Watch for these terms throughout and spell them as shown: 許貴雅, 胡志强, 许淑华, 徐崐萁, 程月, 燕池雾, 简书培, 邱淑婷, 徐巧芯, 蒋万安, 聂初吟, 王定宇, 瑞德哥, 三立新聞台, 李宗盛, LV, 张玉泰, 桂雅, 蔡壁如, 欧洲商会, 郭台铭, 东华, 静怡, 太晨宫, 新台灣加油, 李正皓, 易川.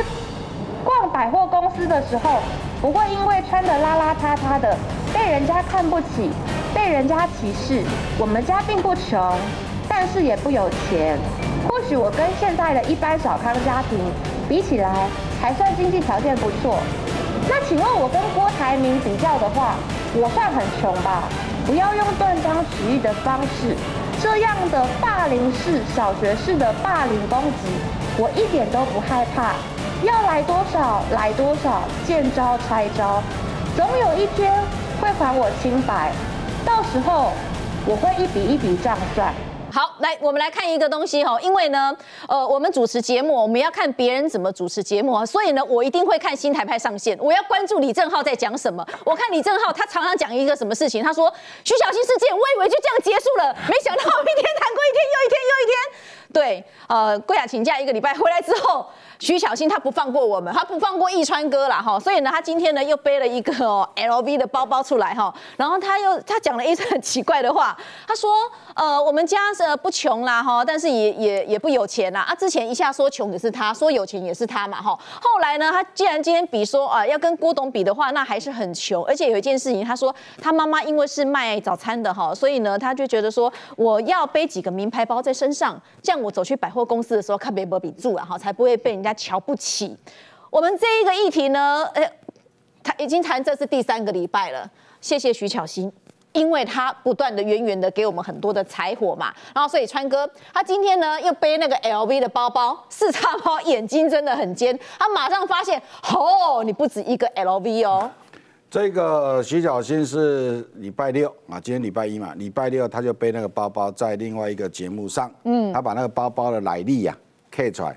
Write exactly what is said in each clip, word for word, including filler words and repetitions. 去逛百货公司的时候，不会因为穿得邋邋遢遢的被人家看不起、被人家歧视。我们家并不穷，但是也不有钱。或许我跟现在的一般小康家庭比起来，还算经济条件不错。那请问我跟郭台铭比较的话，我算很穷吧？不要用断章取义的方式。 这样的霸凌式、小学式的霸凌攻击，我一点都不害怕。要来多少来多少，见招拆招，总有一天会还我清白。到时候我会一笔一笔账算。好，来我们来看一个东西哈，因为呢，呃，我们主持节目，我们要看别人怎么主持节目啊，所以呢，我一定会看新台派上线，我要关注李正皓在讲什么。我看李正皓他常常讲一个什么事情，他说徐巧芯事件，我以为就这样结束了，没想到一天谈过一天又一天又一天。对，呃，桂雅请假一个礼拜回来之后，徐巧芯他不放过我们，他不放过易川哥啦哈，所以呢，他今天呢又背了一个 L V 的包包出来哈，然后他又他讲了一些很奇怪的话，他说呃我们家。 呃，不穷啦哈，但是也也也不有钱啦啊！之前一下说穷也是他，说有钱也是他嘛哈。后来呢，他既然今天比说啊，要跟郭董比的话，那还是很穷。而且有一件事情，他说他妈妈因为是卖早餐的哈，所以呢，他就觉得说我要背几个名牌包在身上，这样我走去百货公司的时候，看别不比住了哈，才不会被人家瞧不起。我们这一个议题呢，哎，他已经谈这是第三个礼拜了，谢谢徐巧芯。 因为他不断的远远的给我们很多的柴火嘛，然后所以川哥他今天呢又背那个 L V 的包包，四叉猫眼睛真的很尖，他马上发现哦，你不止一个 L V 哦。这个徐巧芯是礼拜六啊，今天礼拜一嘛，礼拜六他就背那个包包在另外一个节目上，嗯，他把那个包包的来历呀 K 出来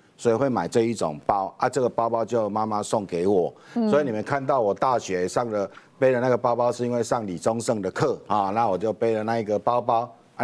所以会买这一种包啊，这个包包就妈妈送给我，嗯、所以你们看到我大学上了背的那个包包，是因为上李宗盛的课啊，那我就背了那一个包包。啊，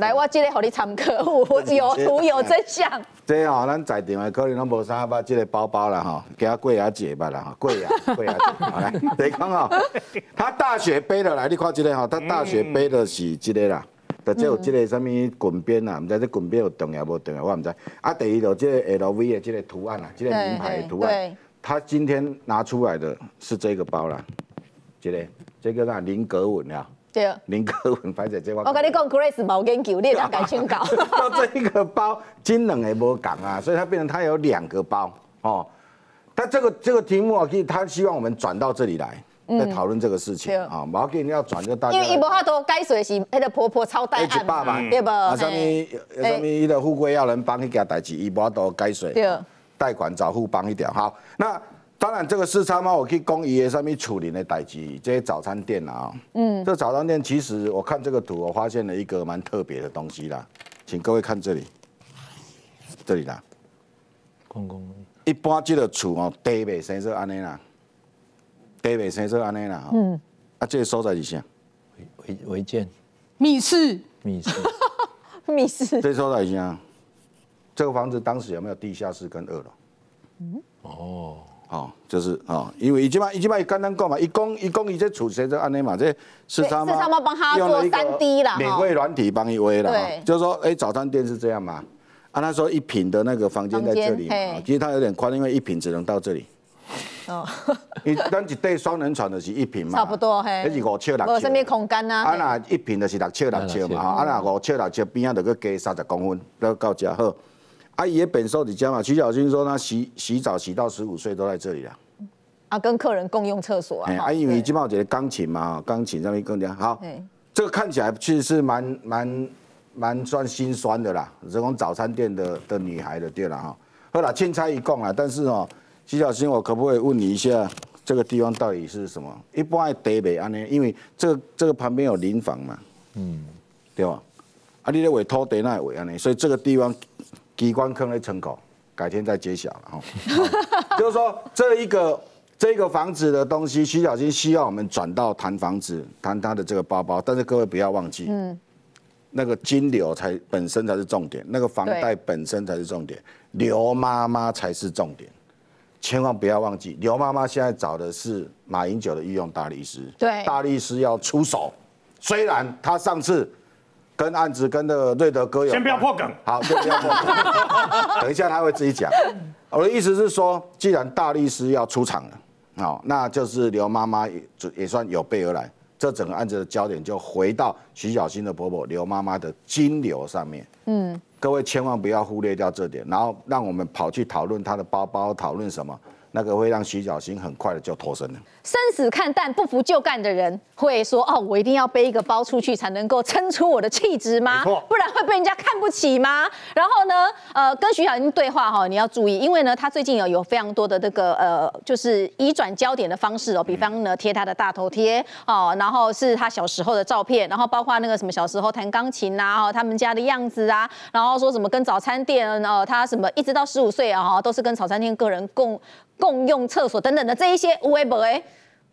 来，我这个给你参考，有图有真相。这哦，咱在场的可能拢无啥捌这个包包啦哈，给他贵啊姐吧啦哈，贵啊贵啊姐。好来，第讲哦，他大学背的来，你看这个哈，他大学背的是这个啦，就只有这个什么滚边啦，唔知这滚边有重要无重要，我唔知。啊，第二就这个 L V 的这个图案啦，这个名牌的图案，他今天拿出来的是这个包啦，这个这个叫菱格纹啦。 对，林哥文拍在这我。我跟你讲 ，Grace 冇研究，你也敢请教。到这一个包，金冷也无讲啊，所以它变成它有两个包哦。但这个这个题目啊，其实他希望我们转到这里来，来讨论这个事情啊。冇给你要转就大家。因为伊无法度解释是迄个婆婆超带案嘛，对不？啊，什么什么伊的富贵要人帮去件代志，伊无法度解释。对。贷款找富帮一条。好，那当然这个四叉猫我去讲伊的什么处理的代志，这些早餐店啊。 嗯，这早餐店其实我看这个图，我发现了一个蛮特别的东西啦，请各位看这里，这里啦。公公，一般这个厝哦，地袂生做安尼啦，地袂生做安尼啦。嗯，啊，这个所在是啥？违违建。密室。密室。密室。这所在是啥？这个房子当时有没有地下室跟二楼？嗯。哦。 哦，就是哦，因为伊即摆伊即摆刚刚讲嘛，伊讲伊讲伊这储存着安尼嘛，这四叉猫四叉猫帮他做三 D 啦，免费软体帮伊微啦，就是说，哎、欸，早餐店是这样嘛，啊，他说一坪的那个房间在这里，其实它有点宽，因为一坪只能到这里。哦，你咱一对双人床就是一坪嘛，差不多嘿，那是五尺六尺，无什么空间啊。啊那一坪就是六尺六尺嘛，啊那五尺六尺边啊，就搁加三十公分，都到遮好。 阿姨、啊、本寿你家嘛，徐巧芯说她洗洗澡洗到十五岁都在这里了。啊，跟客人共用厕所啊。啊，因为金茂姐的钢琴嘛，钢琴上面更加好。这个看起来其实是蛮蛮蛮算心酸的啦，这种早餐店的的女孩的对啦哈。好啦，千差一共啦，但是哦，徐小新，我可不可以问你一下？ 这个地方到底是什么？一般的地袂安尼，因为这个、这个旁边有林房嘛，嗯，对吧？啊，你咧画土地那画安尼，所以这个地方机关坑的成口，改天再揭晓了哈。就是说，这一个这个房子的东西，徐小新希望我们转到谈房子，谈他的这个包包，但是各位不要忘记，嗯，那个金流才本身才是重点，那个房贷本身才是重点，刘妈妈才是重点。 千万不要忘记，刘妈妈现在找的是马英九的御用大律师。对，大律师要出手。虽然他上次跟案子跟的瑞德哥有，先不要破梗。好，先不要破梗。等一下他会自己讲。我的意思是说，既然大律师要出场了，好，那就是刘妈妈也也算有备而来。这整个案子的焦点就回到徐小新的婆婆刘妈妈的金流上面。嗯。 各位千万不要忽略掉这点，然后让我们跑去讨论他的包包，讨论什么，那个会让徐小新很快的就脱身了。生死看淡，不服就干的人会说：“哦，我一定要背一个包出去才能够撑出我的气质吗？不然会被人家看不起吗？”然后呢，呃，跟徐小新对话哈、哦，你要注意，因为呢，他最近有有非常多的这个呃，就是移转焦点的方式哦，比方呢贴他的大头贴哦，然后是他小时候的照片，然后包括那个什么小时候弹钢琴啊，哦，他们家的样子啊，然后。 说什么跟早餐店哦，他什么一直到十五岁啊，都是跟早餐店个人共共用厕所等等的这一些微博哎，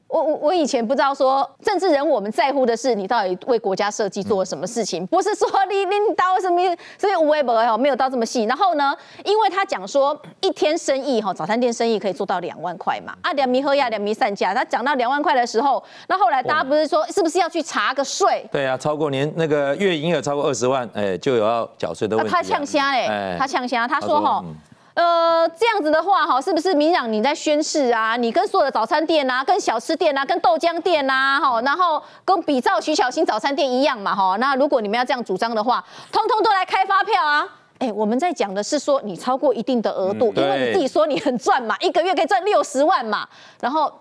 我我以前不知道说政治人我们在乎的是你到底为国家设计做了什么事情，不是说你你到什么所以微博哦没有到这么细。然后呢，因为他讲说一天生意哈，早餐店生意可以做到两万块嘛，啊两米喝呀两米散价，他讲到两万块的时候，那后来大家不是说是不是要去查个税？对啊，超过年那个月营业额超过二十万，哎、欸、就有要缴税的问题、啊啊。他呛虾哎，他呛虾，他说哈。嗯 呃，这样子的话哈，是不是民党你在宣示啊？你跟所有的早餐店啊、跟小吃店啊、跟豆浆店啊，哈，然后跟比照徐小新早餐店一样嘛，哈。那如果你们要这样主张的话，通通都来开发票啊！哎、欸，我们在讲的是说你超过一定的额度，嗯、因为你自己说你很赚嘛，一个月可以赚六十万嘛，然后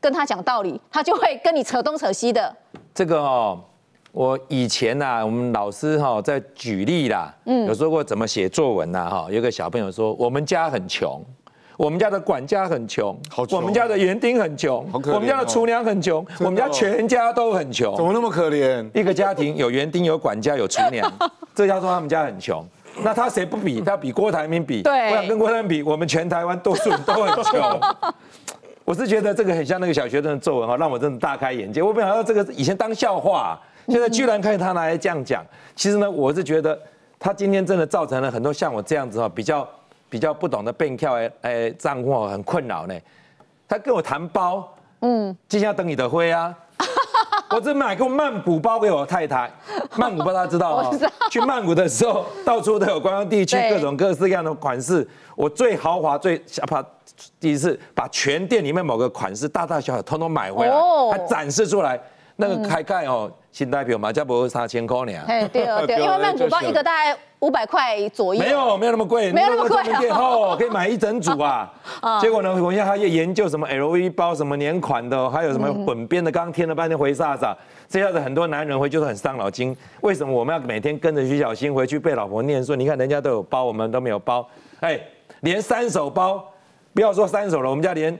跟他讲道理，他就会跟你扯东扯西的。这个哦。 我以前呐、啊，我们老师哈、喔、在举例啦，嗯，有说过怎么写作文呐，哈，有个小朋友说我们家很穷，我们家的管家很穷，好穷，我们家的园丁很穷，好可怜，我们家的厨娘很穷，我们家全家都很穷，怎么那么可怜？一个家庭有园丁、有管家、有厨娘，这叫做他们家很穷。 那他谁不比？他比郭台铭比，对，我想跟郭台铭比，我们全台湾多数都很穷。我是觉得这个很像那个小学生的作文哈，让我真的大开眼界。我没想到这个以前当笑话，现在居然看他拿来这样讲。其实呢，我是觉得他今天真的造成了很多像我这样子哈，比较比较不懂得变跳哎哎账户很困扰呢。他跟我谈包，嗯，今天要等你的灰啊。 我只买过曼谷包给我太太，曼谷包大家知道啊、喔。去曼谷的时候，到处都有观光地区，各种各式各样的款式。我最豪华、最把第一次把全店里面某个款式大大小小通通买回来，还展示出来。那个开盖哦，新代表嘛，加不三千块呢。哎，对哦对，因为曼谷包一个大概五百块左右。没有没有那么贵，没有那么贵哦，可以买一整组啊。结果呢，我现在还要研究什么 L V 包，什么年款的，还有什么混编的，刚刚听了半天回煞煞。 这样子很多男人回就是很伤脑筋，为什么我们要每天跟着徐小新回去被老婆念说？你看人家都有包，我们都没有包，哎，连三手包，不要说三手了，我们家连，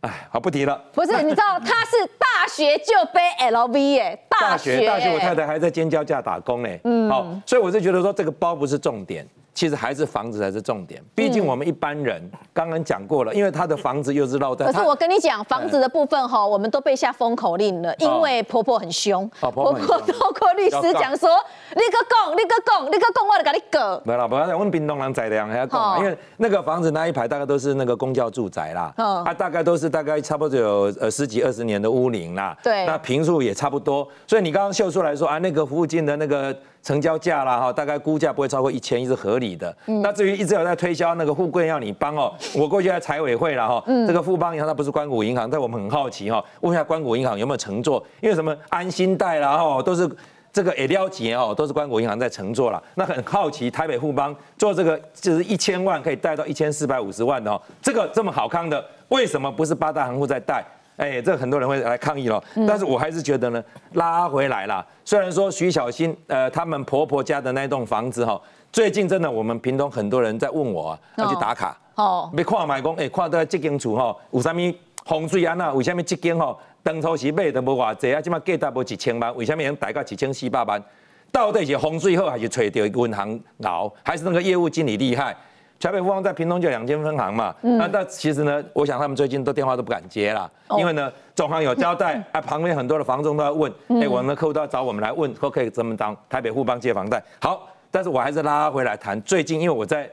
哎，好不提了。不是，你知道他是大学就背 L V 耶，大学大学我太太还在尖椒架打工嘞，嗯，好，所以我就觉得说这个包不是重点，其实还是房子才是重点，毕竟我们一般人刚刚讲过了，因为他的房子又是落在。可是我跟你讲，房子的部分哈，我们都被下封口令了，因为婆婆很凶。婆婆透过律师讲说，你个讲，你个讲，你个讲，我就跟你讲。没啦，不要讲，我们屏东人在的还要讲，因为那个房子那一排大概都是那个公教住宅啦，啊，大概都是大概差不多有呃十几二十年的屋龄啦，对，那坪数也差不多，所以你刚刚秀出来说啊，那个附近的那个。 成交价啦哈，大概估价不会超过一千，一是合理的。嗯、那至于一直有在推销那个富贵要你帮哦，我过去在财委会啦哈，嗯、这个富邦银行它不是官股银行，但我们很好奇哈，问一下官股银行有没有承做？因为什么安心贷啦哈，都是这个也了解哦，都是官股银行在承做啦。那很好奇台北富邦做这个就是一千万可以贷到一千四百五十万的哦，这个这么好康的。为什么不是八大行库在带？哎，这很多人会来抗议了。但是我还是觉得呢，拉回来啦。虽然说徐小新呃他们婆婆家的那栋房子哈，最近真的我们屏东很多人在问我啊，要去打卡哦，要看买讲哎，看到这间厝哈，有啥咪风水安那？为什么这间哈当初是买都无偌济啊？即马价值无一千万，为什么能大概一千四百万？到底是风水好，还是找到银行佬，还是那个业务经理厉害？台北富邦在屏东就两间分行嘛，嗯、那那其实呢，我想他们最近都电话都不敢接啦，哦、因为呢，总行有交代、嗯、啊，旁边很多的房仲都在问，哎、嗯欸，我们的客户都要找我们来问，可不可以这么当台北富邦借房贷？好，但是我还是拉回来谈，最近因为我在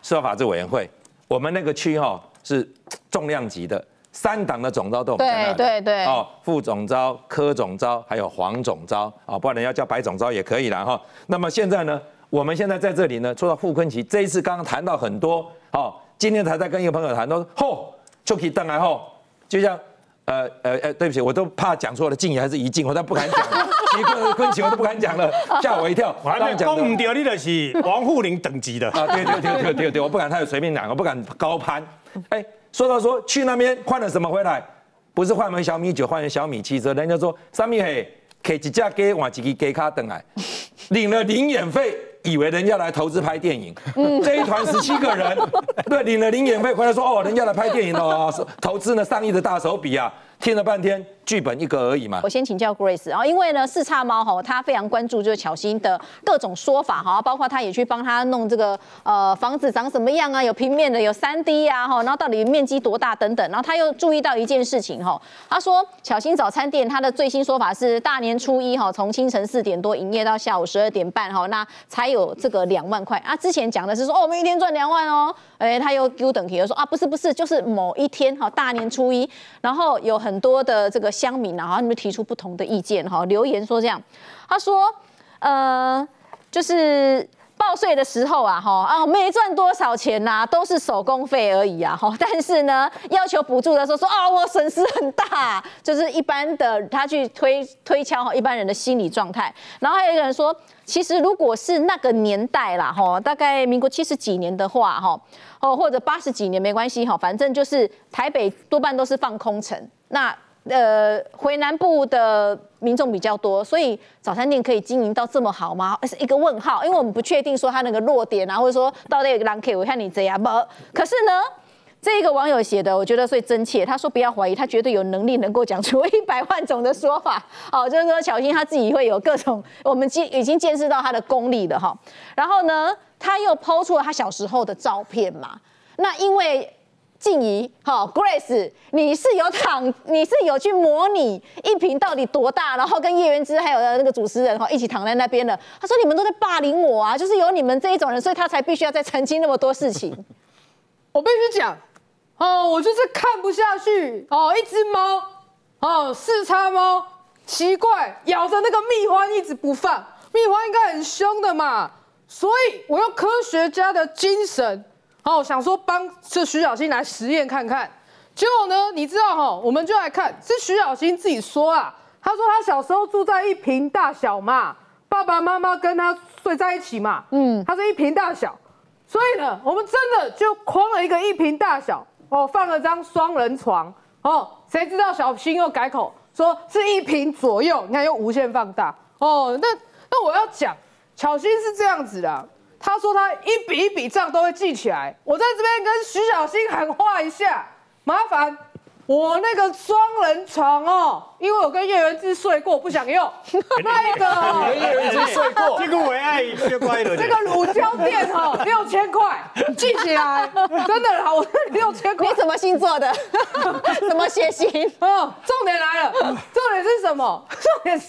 司法法制委员会，我们那个区哈、哦、是重量级的，三党的总召都我们在那裡，对对对，哦，副总召、柯总召还有黄总召，啊、哦，不然要叫白总召也可以啦哈、哦。那么现在呢？我们现在在这里呢，说到傅崐萁，这一次刚刚谈到很多，哦，今天才在跟一个朋友谈，都吼就可以登来吼，就像呃呃呃，对不起，我都怕讲错了，静怡还是怡静，我都不敢讲，徐崐萁我都不敢讲了，吓我一跳。我还没讲唔对，你就是王沪宁等级的啊！对对对对对对，我不敢太随便讲，我不敢高攀。哎、欸，说到说去那边换了什么回来，不是换回小米酒，换回小米汽车，人家说三米嘿，摕一只鸡换一支鸡卡登来，领了零演费。以为人家来投资拍电影，嗯、这一团十七个人，对，领了零演费回来说，哦，人家来拍电影哦，投资呢上亿的大手笔啊，听了半天剧本一个而已嘛。我先请教 Grace 啊，因为呢四叉猫哈，他非常关注就是巧芯的各种说法哈，包括他也去帮他弄这个呃房子长什么样啊，有平面的，有三 D 啊哈，然后到底面积多大等等，然后他又注意到一件事情哈，他说巧芯早餐店他的最新说法是大年初一哈，从清晨四点多营业到下午十二点半哈，那才有这个两万块啊！之前讲的是说，哦，我们一天赚两万哦，哎、欸，他又丢等级，又说啊，不是不是，就是某一天哈，大年初一，然后有很多的这个乡民啊，然后你们提出不同的意见哈，留言说这样，他说，呃，就是报税的时候啊，哈啊，没赚多少钱呐、啊，都是手工费而已啊，哈，但是呢，要求补助的时候说，啊，我损失很大，就是一般的他去推推敲一般人的心理状态，然后还有一个人说。其实，如果是那个年代啦，哈，大概民国七十几年的话，哈，哦，或者八十几年没关系，哈，反正就是台北多半都是放空城，那呃，回南部的民众比较多，所以早餐店可以经营到这么好吗？是一个问号，因为我们不确定说它那个落点啊，或者说到底有人可以我看你这样不？可是呢。这个网友写的，我觉得最真切。他说：“不要怀疑，他绝对有能力能够讲出一百万种的说法。哦，就是说，巧芯他自己会有各种，我们已经见识到他的功力了哈。然后呢，他又抛出了他小时候的照片嘛。那因为静怡，好 Grace， 你是有躺，你是有去模拟一坪到底多大，然后跟叶元之还有那个主持人哈一起躺在那边的。他说你们都在霸凌我啊，就是有你们这一种人，所以他才必须要再澄清那么多事情。我必须讲。”哦，我就是看不下去哦！一只猫，哦，四叉猫，奇怪，咬着那个蜜獾一直不放，蜜獾应该很凶的嘛，所以我用科学家的精神，哦，想说帮这徐小新来实验看看。结果呢，你知道哈、哦，我们就来看，是徐小新自己说啊，他说他小时候住在一坪大小嘛，爸爸妈妈跟他睡在一起嘛，嗯，他是一坪大小，所以呢，我们真的就框了一个一坪大小。哦，放了张双人床哦，谁知道小新又改口说是一坪左右，你看又无限放大哦。那那我要讲，巧芯是这样子的，他说他一笔一笔账都会记起来。我在这边跟徐小新喊话一下，麻烦我那个双人床哦，因为我跟叶元之睡过，不想用那个、哦。你跟叶元之睡过，这个我爱学乖的。这个乳胶垫哦，六千块，记起来，真的啦，我六千块。你什么星座的？什么血型？哦，重点来了，重点是什么？重点是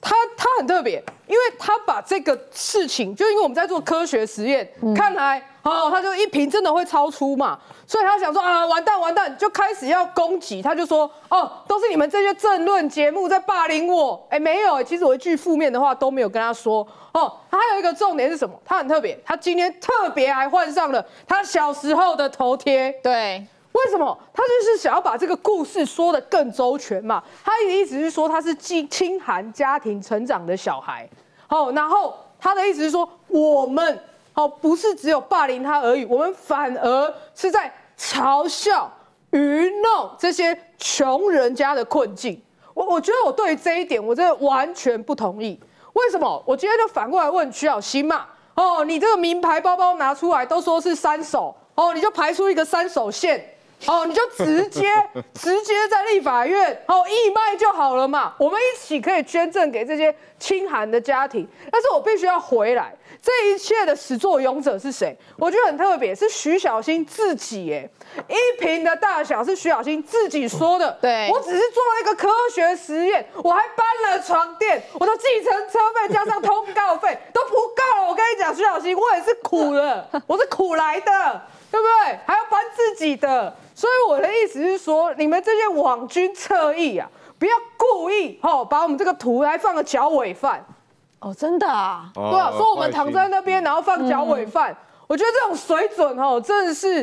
他他很特别，因为他把这个事情，就因为我们在做科学实验，嗯、看来哦，他就一瓶真的会超出嘛。所以他想说啊，完蛋完蛋，就开始要攻击。他就说哦，都是你们这些政论节目在霸凌我。哎，没有，其实我一句负面的话都没有跟他说。哦，他还有一个重点是什么？他很特别，他今天特别还换上了他小时候的头贴。对，为什么？他就是想要把这个故事说得更周全嘛。他的意思是说他是清寒家庭成长的小孩。哦，然后他的意思是说我们。哦，不是只有霸凌他而已，我们反而是在嘲笑愚弄这些穷人家的困境。我我觉得我对于这一点，我真的完全不同意。为什么？我今天就反过来问徐小新嘛，哦，你这个名牌包包拿出来都说是三手，哦，你就排出一个三手线。 哦，你就直接直接在立法院哦义卖就好了嘛，我们一起可以捐赠给这些清寒的家庭。但是我必须要回来，这一切的始作俑者是谁？我觉得很特别，是徐小新自己耶。一瓶的大小是徐小新自己说的，对我只是做了一个科学实验，我还搬了床垫，我的计程车费加上通告费都不够了。我跟你讲，徐小新，我也是苦了，我是苦来的。 对不对？还要搬自己的，所以我的意思是说，你们这些网军侧翼啊，不要故意哦，把我们这个图来放个剿伪犯。哦，真的啊？对啊，说我们躺在那边，然后放剿伪犯，嗯、我觉得这种水准哦，真的是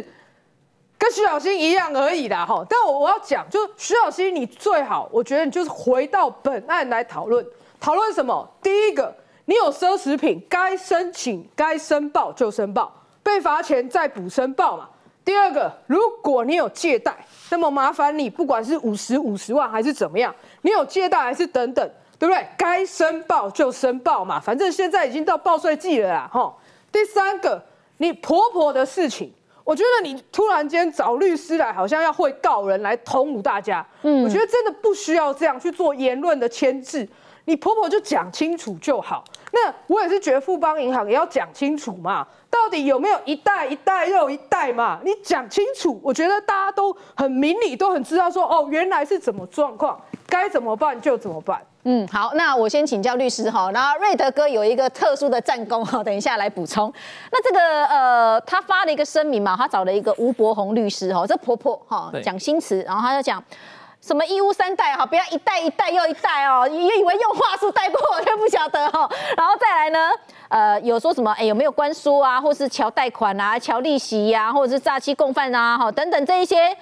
跟徐小新一样而已啦哈。但我我要讲，就徐小新，你最好，我觉得你就是回到本案来讨论，讨论什么？第一个，你有奢侈品，该申请、该申报就申报。 被罚钱再补申报嘛。第二个，如果你有借贷，那么麻烦你，不管是五十、五十万还是怎么样，你有借贷还是等等，对不对？该申报就申报嘛，反正现在已经到报税季了啦，吼。第三个，你婆婆的事情，我觉得你突然间找律师来，好像要会告人来同舞大家，嗯，我觉得真的不需要这样去做言论的牵制。 你婆婆就讲清楚就好。那我也是觉得富邦银行也要讲清楚嘛，到底有没有一代一代又一代嘛？你讲清楚，我觉得大家都很明理，都很知道说哦，原来是怎么状况，该怎么办就怎么办。嗯，好，那我先请教律师哈。然后瑞德哥有一个特殊的战功哈，等一下来补充。那这个呃，他发了一个声明嘛，他找了一个吴伯鸿律师哈，这婆婆哈讲新词，然后他就讲。 什么一屋三代哈，不要一代一代又一代哦，你以为用话术带过我就不晓得哦。然后再来呢，呃，有说什么哎有没有关书啊，或是敲贷款啊、敲利息呀、啊，或者是诈欺共犯啊，哈等等这一些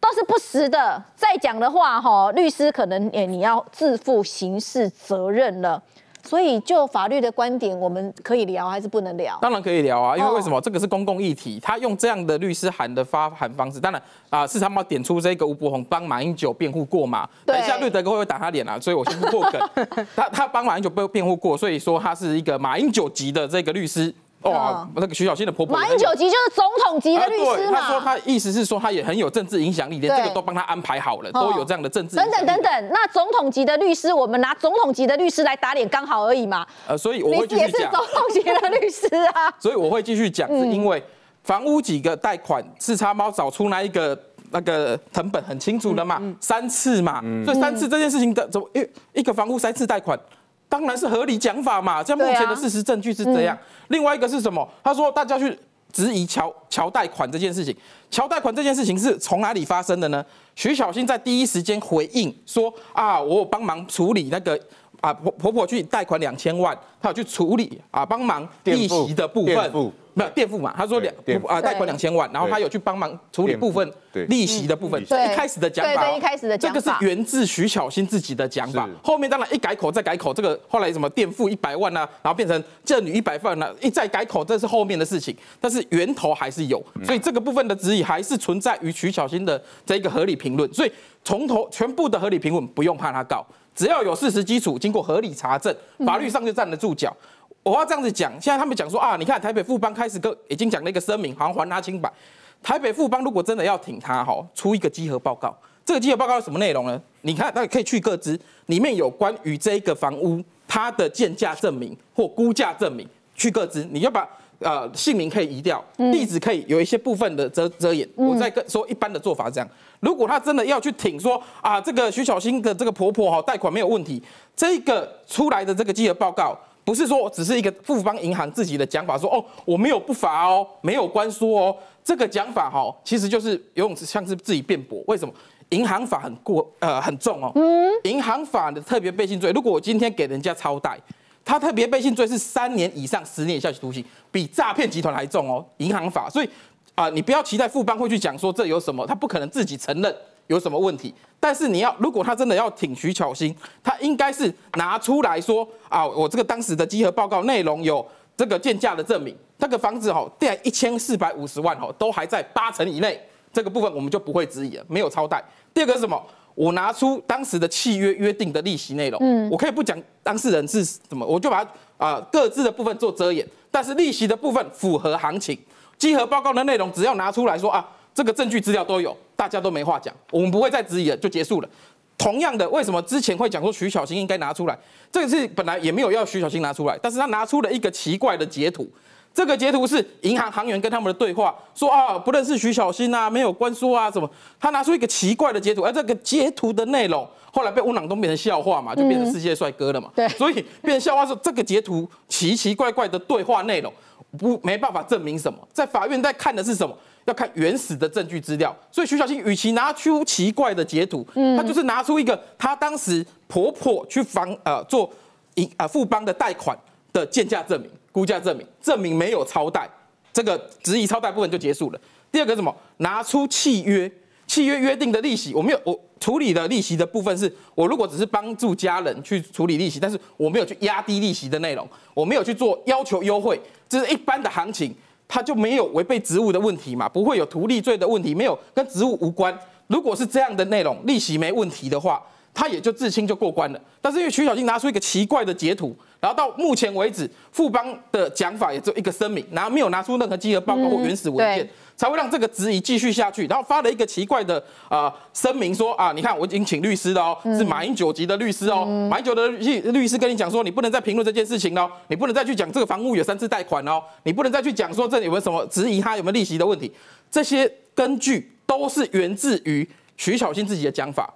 都是不实的。再讲的话哈，律师可能哎你要自负刑事责任了。所以就法律的观点，我们可以聊还是不能聊？当然可以聊啊，因为为什么、哦、这个是公共议题，他用这样的律师函的发函方式，当然。 啊，是他们点出这个吴伯鸿帮马英九辩护过嘛？等一下瑞德哥会不会打他脸啊？所以我先不破梗。他他帮马英九辩辩护过，所以说他是一个马英九级的这个律师。哇，那个徐小新的婆婆。马英九级就是总统级的律师嘛。他说他意思是说他也很有政治影响力，连这个都帮他安排好了，都有这样的政治。等等等等，那总统级的律师，我们拿总统级的律师来打脸刚好而已嘛。呃，所以我会继续讲。你也是总统级的律师啊。所以我会继续讲，是因为。 房屋几个贷款，四叉猫找出那一个那个成本很清楚的嘛，嗯嗯、三次嘛，嗯、所以三次这件事情的怎么一一个房屋三次贷款，当然是合理讲法嘛，像目前的事实证据是这样。啊嗯、另外一个是什么？他说大家去质疑桥桥贷款这件事情，桥贷款这件事情是从哪里发生的呢？徐小新在第一时间回应说啊，我有帮忙处理那个。 啊，婆婆婆去贷款两千万，她有去处理啊，帮忙利息的部分，没有垫付嘛？她说两啊贷款两千万，然后她有去帮忙处理部分利息的部分。一开始的讲法，对，一开始的讲法，这个是源自徐小新自己的讲法。后面当然一改口再改口，这个后来什么垫付一百万啊，然后变成赠与一百万啊，一再改口，这是后面的事情。但是源头还是有，所以这个部分的质疑还是存在于徐小新的这一个合理评论。所以从头全部的合理评论不用怕他告。 只要有事实基础，经过合理查证，法律上就站得住脚。嗯、我要这样子讲，现在他们讲说啊，你看台北富邦开始个已经讲了一个声明，好像还他清白。台北富邦如果真的要挺他哈，出一个稽核报告。这个稽核报告有什么内容呢？你看，大家可以去各资里面有关于这个房屋它的建价证明或估价证明，去各资，你就把呃姓名可以移掉，地址可以有一些部分的遮遮掩。嗯、我再跟说一般的做法这样。 如果他真的要去挺说啊，这个徐小新的这个婆婆哈、哦、贷款没有问题，这个出来的这个稽核报告不是说只是一个富邦银行自己的讲法说，说哦我没有不法哦，没有官说哦，这个讲法哈、哦、其实就是有种像是自己辩驳。为什么银行法很过呃很重哦？嗯，银行法的特别背信罪，如果我今天给人家超贷，他特别背信罪是三年以上十年以下有期徒刑，比诈骗集团还重哦，银行法，所以。 啊，你不要期待富邦会去讲说这有什么，他不可能自己承认有什么问题。但是你要，如果他真的要挺徐巧芯，他应该是拿出来说啊，我这个当时的稽核报告内容有这个建价的证明，这个房子哦，贷一千四百五十万哦，都还在八成以内。这个部分我们就不会质疑了，没有超贷。第二个是什么？我拿出当时的契约约定的利息内容，嗯，我可以不讲当事人是什么，我就把它啊、呃、各自的部分做遮掩，但是利息的部分符合行情，稽核报告的内容只要拿出来说啊，这个证据资料都有，大家都没话讲，我们不会再质疑了，就结束了。同样的，为什么之前会讲说徐小新应该拿出来？这个是本来也没有要徐小新拿出来，但是他拿出了一个奇怪的截图。这个截图是银行行员跟他们的对话，说啊不认识徐小新啊，没有关说啊什么。他拿出一个奇怪的截图，而、啊、这个截图的内容后来被温朗东变成笑话嘛，就变成世界帅哥了嘛。嗯、所以变笑话是这个截图奇奇怪怪的对话内容，不没办法证明什么。在法院在看的是什么？要看原始的证据资料。所以徐小新与其拿出奇怪的截图，嗯、他就是拿出一个他当时婆婆去房呃做银啊富邦的贷款的鑑价证明。估价证明，证明没有超贷，这个质疑超贷部分就结束了。第二个是什么？拿出契约，契约约定的利息，我没有，我处理的利息的部分是我如果只是帮助家人去处理利息，但是我没有去压低利息的内容，我没有去做要求优惠，这是一般的行情，它就没有违背职务的问题嘛，不会有图利罪的问题，没有跟职务无关。如果是这样的内容，利息没问题的话，他也就自清就过关了。但是因为徐小新拿出一个奇怪的截图，然后到目前为止，富邦的讲法也只有一个声明，然后没有拿出任何稽核报告或原始文件，嗯、才会让这个质疑继续下去。然后发了一个奇怪的啊声、呃、明说啊，你看我已经请律师了哦，嗯、是马英九级的律师哦，嗯、马英九的律律师跟你讲说，你不能再评论这件事情了、哦，你不能再去讲这个房屋有三次贷款哦，你不能再去讲说这有没有什么质疑他有没有利息的问题，这些根据都是源自于徐小新自己的讲法。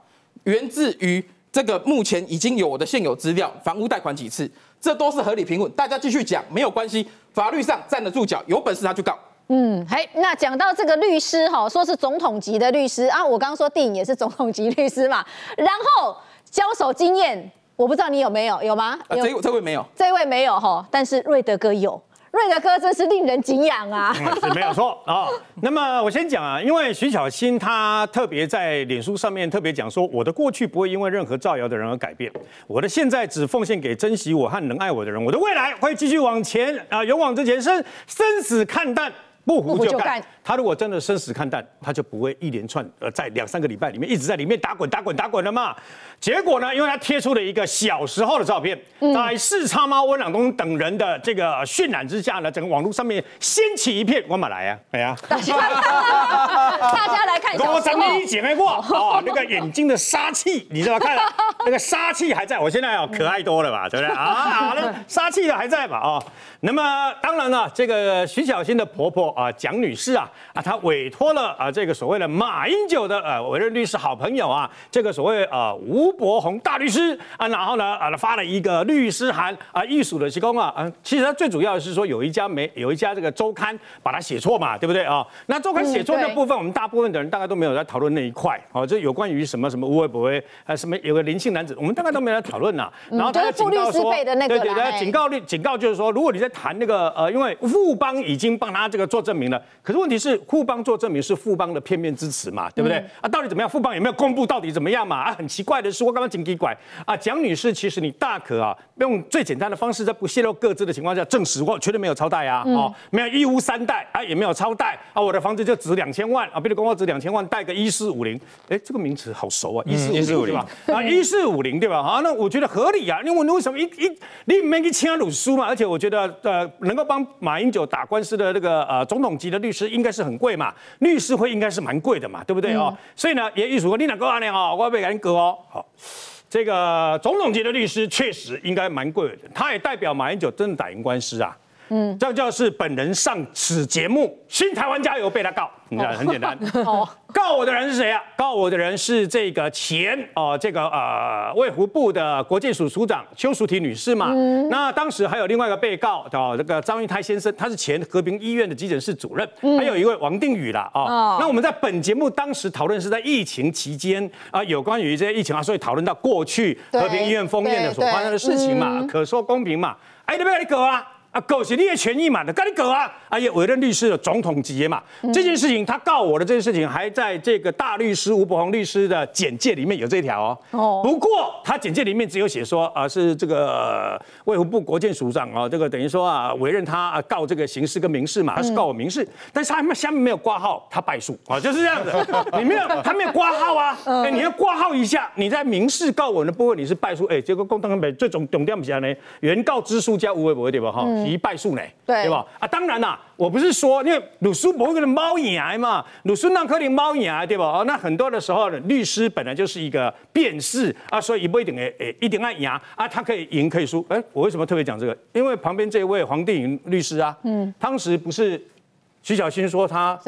源自于这个目前已经有我的现有资料，房屋贷款几次，这都是合理评论，大家继续讲没有关系，法律上站得住脚，有本事他去告。嗯，嘿，那讲到这个律师哈，说是总统级的律师啊，我刚刚说电影也是总统级律师嘛，然后交手经验，我不知道你有没有，有吗？有、呃、这这位没有，这位没有哈，但是瑞德哥有。瑞德哥真是令人敬仰啊、嗯！是没有错啊、哦。那么我先讲啊，因为徐小新他特别在脸书上面特别讲说，我的过去不会因为任何造谣的人而改变，我的现在只奉献给珍惜我和能爱我的人，我的未来会继续往前啊、呃，勇往直前，生生死看淡，不服就干。他如果真的生死看淡，他就不会一连串呃在两三个礼拜里面一直在里面打滚打滚打滚了嘛。结果呢，因为他贴出了一个小时候的照片，在四叉猫温朗东等人的这个渲染之下呢，整个网络上面掀起一片我马来啊，哎呀，大家来看小时候，我咱们一姐妹过哦，那个眼睛的杀气，你知道看那个杀气还在，我现在哦可爱多了吧，对不对啊？那杀气的还在嘛啊？那么当然了，这个徐小新的婆婆啊蒋女士啊啊，她委托了啊这个所谓的马英九的呃委任律师好朋友啊，这个所谓啊吴。吴伯宏大律师啊，然后呢啊发了一个律师函啊，艺术的提供啊啊，其实他最主要的是说有一家没有一家这个周刊把它写错嘛，对不对啊、哦？那周刊写错的部分，嗯、我们大部分的人大概都没有在讨论那一块哦，这有关于什么什么无为不为啊，什么有个林姓男子，我们大概都没有在讨论呐、啊。然后他就警告说，嗯就是、对对对，警告律警告就是说，如果你在谈那个呃，因为富邦已经帮他这个做证明了，可是问题是富邦做证明是富邦的片面之词嘛，对不对？嗯、啊，到底怎么样？富邦有没有公布到底怎么样嘛？啊，很奇怪的是。我刚刚紧急拐啊，蒋女士，其实你大可啊，用最简单的方式，在不泄露各自的情况下，证实我绝对没有超贷啊，嗯、哦，没有一屋三贷啊，也没有超贷啊，我的房子就值两千万啊，比如公告值两千万，贷个一四五零，哎，这个名词好熟啊，一四五零吧，啊，一四五零对吧？啊，那我觉得合理啊，因为你为什么一一你没去签鲁书嘛？而且我觉得呃，能够帮马英九打官司的那个呃总统级的律师，应该是很贵嘛，律师会应该是蛮贵的嘛，对不对哦？嗯、所以呢，也意思说你哪个案呢？哦，我要被人割哦，好。这个总统级的律师确实应该蛮贵的，他也代表马英九真的打赢官司啊，嗯，这就是本人上此节目《新台湾加油》被他告，你知道很简单。哦，告我的人是谁啊？告我的人是这个前哦、呃，这个呃卫福部的国健署署长邱淑婷女士嘛。嗯、那当时还有另外一个被告哦，这个张玉泰先生，他是前和平医院的急诊室主任，嗯、还有一位王定宇啦哦。哦那我们在本节目当时讨论是在疫情期间啊、呃，有关于这些疫情啊，所以讨论到过去和平医院封院的所发生的事情嘛，嗯、可说公平嘛。哎，你不要你搞啊！啊，狗是你的权益嘛，赶紧狗啊！啊，也委任律师的总统级嘛。嗯、这件事情他告我的这件事情，还在这个大律师吴伯宏律师的简介里面有这条哦。哦。不过他简介里面只有写说啊，是这个卫福部国健署长啊，这个等于说啊，委任他、啊、告这个刑事跟民事嘛，他是告我民事，嗯、但是他下面没有挂号，他败诉啊，就是这样子。你没有，他没有挂号啊。哎、欸，你要挂号一下，你在民事告我的部分你是败诉，哎、欸，结果共同跟最总总掉不下呢，原告之诉加无为不为对吧？哈、嗯。一败诉呢，对吧？啊，当然啦，我不是说，因为鲁肃伯克的猫眼癌嘛，鲁肃让克林猫眼癌，对吧？哦，那很多的时候呢，律师本来就是一个辩士啊，所以不一定诶诶，一定要赢啊，他可以赢可以输。哎、欸，我为什么特别讲这个？因为旁边这位黄定颖律师啊，嗯，当时不是。徐小新说他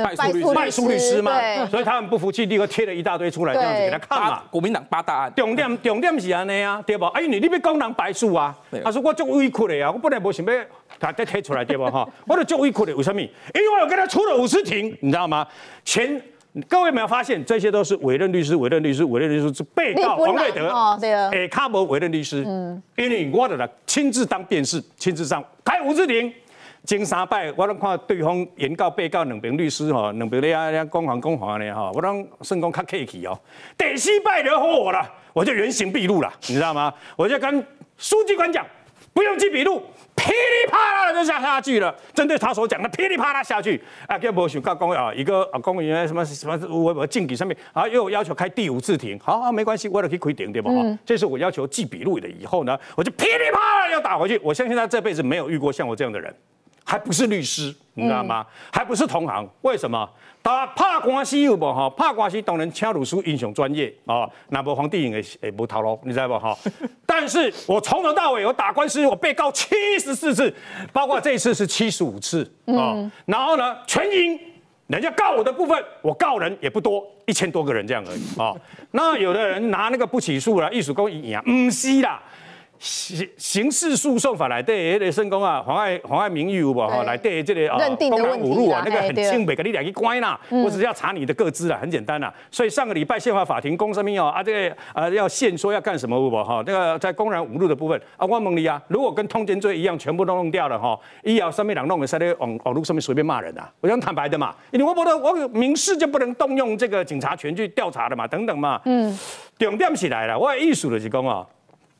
败诉律师嘛，所以他很不服气，立刻贴了一大堆出来，这样子给他看嘛。国民党八大案，重点重点是安尼啊，对不？哎，你你被工人败诉啊？他说我足委屈的啊，我本来无想要他再贴出来，对不？哈，我都足委屈的，为什么？因为我跟他出了五十庭，你知道吗？前各位有没有发现，这些都是委任律师、委任律师、委任律师是被告王瑞德哦，对啊，哎，卡伯委任律师，嗯，因为我的亲自当辩士，亲自上开五十庭。前三摆，我拢看对方原告、被告两边律师吼，两边咧啊咧讲行讲行咧吼，我拢算讲较客气哦。第四摆惹火我了，我就原形毕露了，你知道吗？我就跟书记官讲，不用记笔录，噼里啪啦就下下去了。针对他所讲的噼里啪啦下去，啊，叫无想到讲啊，一个啊公务员什么什么我我禁忌上面，啊又要求开第五次庭，好啊没关系，我就可以开庭对吧？嗯、这是我要求记笔录的，以后呢，我就噼里啪啦要打回去。我相信他这辈子没有遇过像我这样的人。还不是律师，你知道吗？嗯、还不是同行，为什么？他怕官司有无哈？怕官司当然请律师英雄专业哦，那无黄帝影也也无头路，你知道不哈？但是我从头到尾我打官司，我被告七十四次，包括这一次是七十五次啊。嗯、然后呢，全赢，人家告我的部分，我告人也不多，一千多个人这样而已啊、哦。那有的人拿那个不起诉啦，艺术公益啊，唔是啦。刑刑事诉讼法来对，迄个算讲啊，妨碍妨碍名誉有无吼？来对这个啊，公然侮辱啊，那个很轻微，给你两个关啦。我只是要查你的个资啦，很简单啦。所以上个礼拜宪法法庭公上面哦啊，这个啊要限说要干什么有无哈？那个在公然侮辱的部分啊，我问你啊，如果跟通奸罪一样，全部都弄掉了哈，以后上面人弄的，在那网网络上面随便骂人啊，我想坦白的嘛，因为我不得我民事就不能动用这个警察权去调查的嘛，等等嘛。嗯，重点起来了，我意思就是讲啊。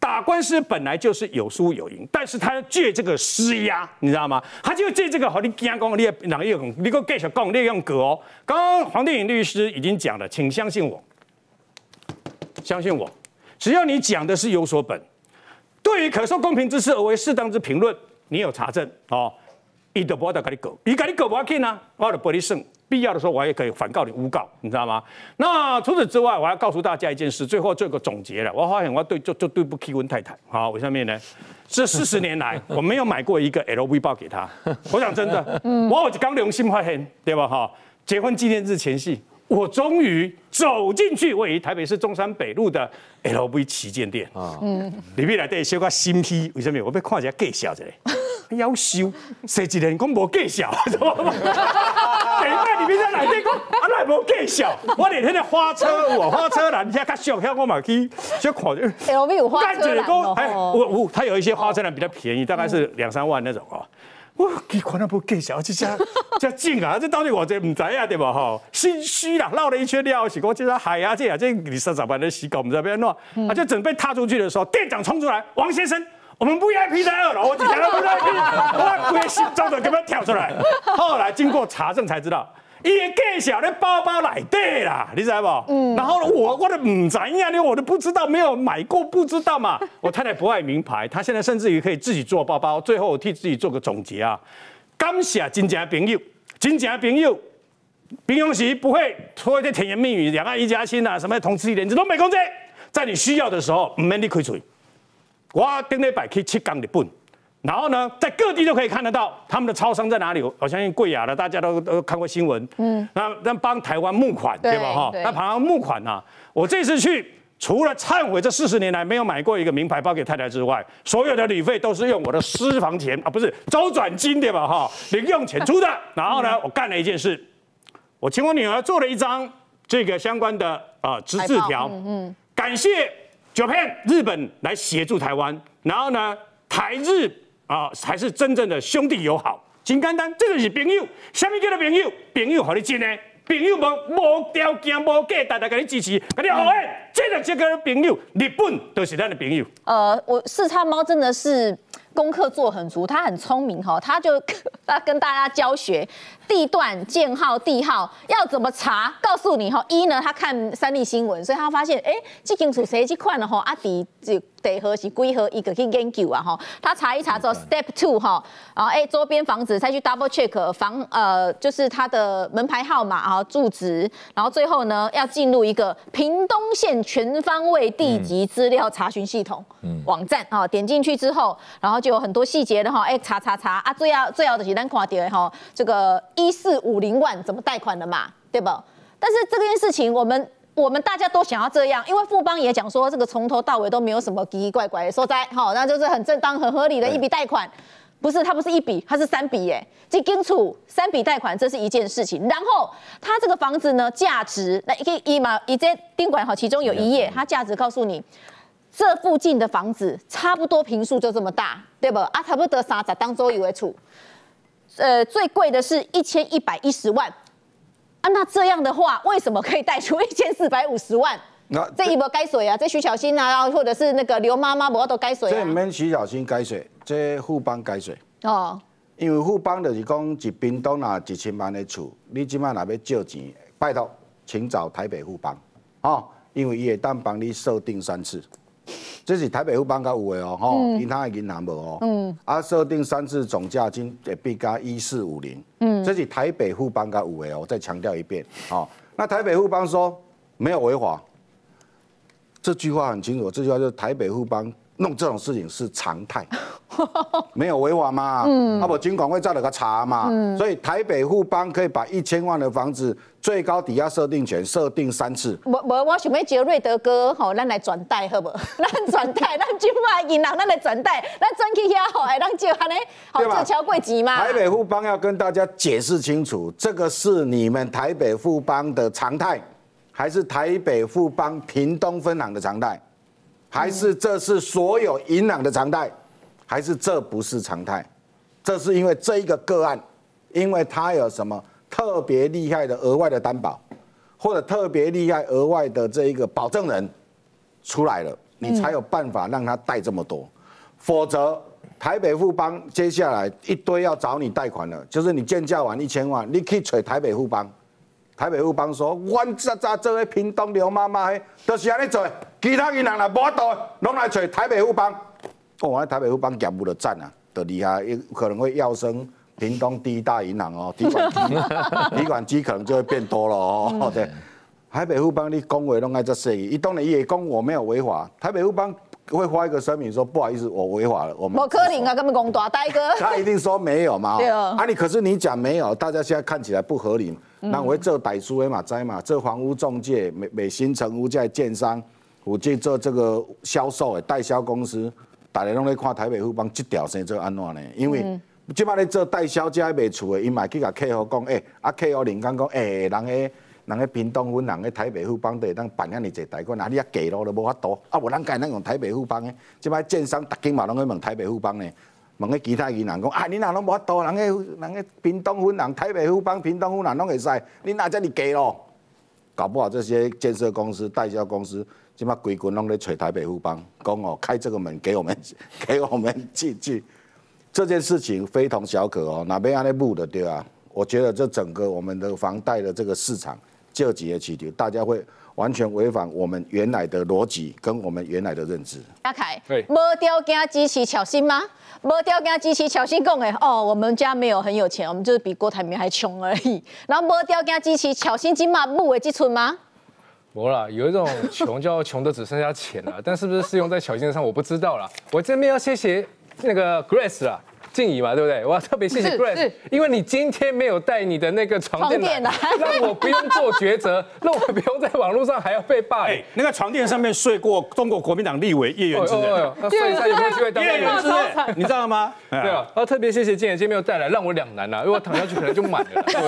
打官司本来就是有输有赢，但是他借这个施压，你知道吗？他就借这个，好，你讲讲，你哪用？你给我继续讲，你用葛哦。刚刚黄定颖律师已经讲了，请相信我，相信我，只要你讲的是有所本，对于可受公平之事而为适当之评论，你有查证哦，伊就不得跟你葛，伊跟你葛不要紧啊，我就不你胜。必要的时候，我也可以反告你诬告，你知道吗？那除此之外，我要告诉大家一件事，最后做个总结了。我发现我对就就对不起温太太，好，我下面呢，这四十年来我没有买过一个 L V 包给她。我讲真的，我刚良心发现，对吧？哈，结婚纪念日前夕，我终于走进去位于台北市中山北路的 L V 旗舰店啊，嗯，里面来对小个新批，为什么？我被看起来介绍着嘞。夭寿，设计人讲无介绍，知道吗？第一摆你别再来这讲，啊，来无介绍。我连迄个花车，我花车男遐较俗，遐我嘛去，就看着。L V 有花车男哦。哎，我我他有一些花车男比较便宜，大概是两三万那种哦。我奇怪那无介绍，这家这近啊，这到底我这唔知啊，对吧？吼，心虚啦，绕了一圈了，是讲这家海啊，这啊这二三十万的洗稿，我们这边弄，啊，就准备踏出去的时候，店长冲出来，王先生。我们 V I P 在二楼，我几天都 V I P， 我鬼心脏的给他跳出来。后来经过查证才知道，伊个介绍的包包来对啦，你知道不？嗯。然后我我的唔知呀，你我都不知道，没有买过，不知道嘛。我太太不爱名牌，她现在甚至于可以自己做包包。最后我替自己做个总结啊，感谢真正朋友，真正朋友。平常时不会说一些甜言蜜语，两岸一家亲啊，什么同吃一点子都没空。在你需要的时候，唔免你开嘴。我顶礼拜去七港日本，然后呢，在各地都可以看得到他们的超商在哪里。我相信贵雅的大家都都看过新闻，嗯，那那帮台湾募款 对, 对吧？哈，那旁边募款啊，我这次去除了忏悔这四十年来没有买过一个名牌包给太太之外，所有的旅费都是用我的私房钱啊，不是周转金对吧？哈，零用钱出的。然后呢，我干了一件事，我请我女儿做了一张这个相关的啊纸字条，嗯嗯，感谢。Japan 日本来协助台湾，然后呢，台日啊，才是真正的兄弟友好。真简单，这就是朋友。什么叫做朋友？朋友和你真的，朋友无无条件、无价值来给你支持，给你好诶。嗯、这个这个朋友，日本就是咱的朋友。呃，我四叉猫真的是。 功课做很足，他很聪明哈，他就他跟大家教学地段、建号、地号要怎么查，告诉你哈。一呢，他看三立新闻，所以他发现哎，这间厝谁去看了哈？阿迪这得和是归和一个去研究啊哈。他查一查之后 ，step two 哈，然后哎周边房子再去 double check 房呃，就是他的门牌号码啊、住址，然后最后呢要进入一个屏东县全方位地籍资料查询系统、嗯、网站啊，点进去之后，然后。 就有很多细节的哈，哎、欸，查查查啊，最要最要的是咱看到的哈，这个一四五零万怎么贷款的嘛，对不？但是这件事情，我们我们大家都想要这样，因为富邦也讲说，这个从头到尾都没有什么奇奇怪怪的所在，哈，那就是很正当、很合理的一笔贷款，不是它不是一笔，它是三笔耶，即清楚三笔贷款，这是一件事情。然后它这个房子呢，价值那一一嘛，一这定管好，其中有一页，它价值告诉你。 这附近的房子差不多坪数就这么大，对不？啊，差不多三十当周以为处，呃，最贵的是一千一百一十万，啊，那这样的话，为什么可以贷出一千四百五十万？那这一波该水啊，这徐巧芯啊，或者是那个刘妈妈，我都该水、啊。这免徐巧芯该水，这富邦该水。哦，因为富邦就是讲一平东啊一千万的厝，你即摆若要借钱，拜托，请找台北富邦，哦，因为伊会当帮你设定三次。 这是台北富邦才有的哦，吼、嗯，其他的银行无哦。嗯，啊，设定三次总价金也比加一四五零。嗯，这是台北富邦才有的哦，我再强调一遍。好、哦，那台北富邦说没有违法，这句话很清楚。这句话就是台北富邦弄这种事情是常态，没有违法嘛。嗯，啊，我金管会再来个查嘛。嗯，所以台北富邦可以把一千万的房子最高抵押设定权设定三次。我我我想要叫瑞德哥吼，咱来转贷好不好？咱转贷，咱今卖银行，咱来转贷，咱转去遐吼，哎，咱就安尼好做超过钱嘛。台北富邦要跟大家解释清楚，这个是你们台北富邦的常态，还是台北富邦屏东分行的常态，还是这是所有银行的常态，还是这不是常态？这是因为这一个个案，因为它有什么？ 特别厉害的额外的担保，或者特别厉害额外的这一个保证人出来了，你才有办法让他贷这么多。嗯、否则，台北富邦接下来一堆要找你贷款了，就是你建价完一千万，你去找台北富邦。台北富邦说，我早早做个屏东刘妈妈，就是安尼做，其他银行来无多，拢来找台北富邦。我、哦、台北富邦业务就赞啊，就厉害，可能会要升。 屏东第一大银行哦，提款机，提款机可能就会变多了哦。对，台北富邦你公委弄在这事，一当然也公我没有违法，台北富邦会发一个声明说不好意思，我违法了，我们。我柯林啊，根本公大呆哥。他一定说没有嘛。对啊。啊你可是你讲没有，大家现在看起来不合理。那我会做歹书的嘛，栽嘛，做房屋中介、美美新城屋在建商，我去做这个销售的代销公司，大家拢在看台北富邦这条生做安怎呢？因为。嗯 即摆咧做代销，遮卖厝的，伊嘛去甲客户讲，哎、欸，啊客户人讲讲，哎、欸，人诶，人诶，屏东分行诶，台北富邦就会当办遐尼侪贷款，啊，你啊低落都无法度，啊，无咱家咱用台北富邦诶，即摆建商逐间嘛拢去问台北富邦咧，问迄其他银行讲，啊，恁啊拢无法度，人诶，人诶，屏东分行、台北富邦、屏东分行拢会使，恁啊遮尼低落，搞不好这些建设公司、代销公司。 即摆规群拢咧找台北富邦，讲哦，开这个门给我们，给我们进去。 这件事情非同小可哦，哪边安尼不的对啊？我觉得这整个我们的房贷的这个市场就几个起点，大家会完全违反我们原来的逻辑跟我们原来的认知。阿凯，对，无条件支持巧芯吗？无条件支持巧芯讲诶，哦，我们家没有很有钱，我们就是比郭台铭还穷而已。然后无条件支持巧芯金马木诶这村吗？ 没啦，有一种穷叫穷的只剩下钱了，但是不是适用在巧芯上，我不知道啦。我这边要谢谢那个 Grace 啦，静怡嘛，对不对？我要特别谢谢 Grace， 因为你今天没有带你的那个床垫来，让我不用做抉择，让我不用在网络上还要被霸凌。欸、那个床垫上面睡过中国国民党立委叶元之，那睡一下有没有机会当叶元之？你知道吗？对啊，要特别谢谢静怡今天没有带来，让我两难啦，因为我躺下去可能就满了。但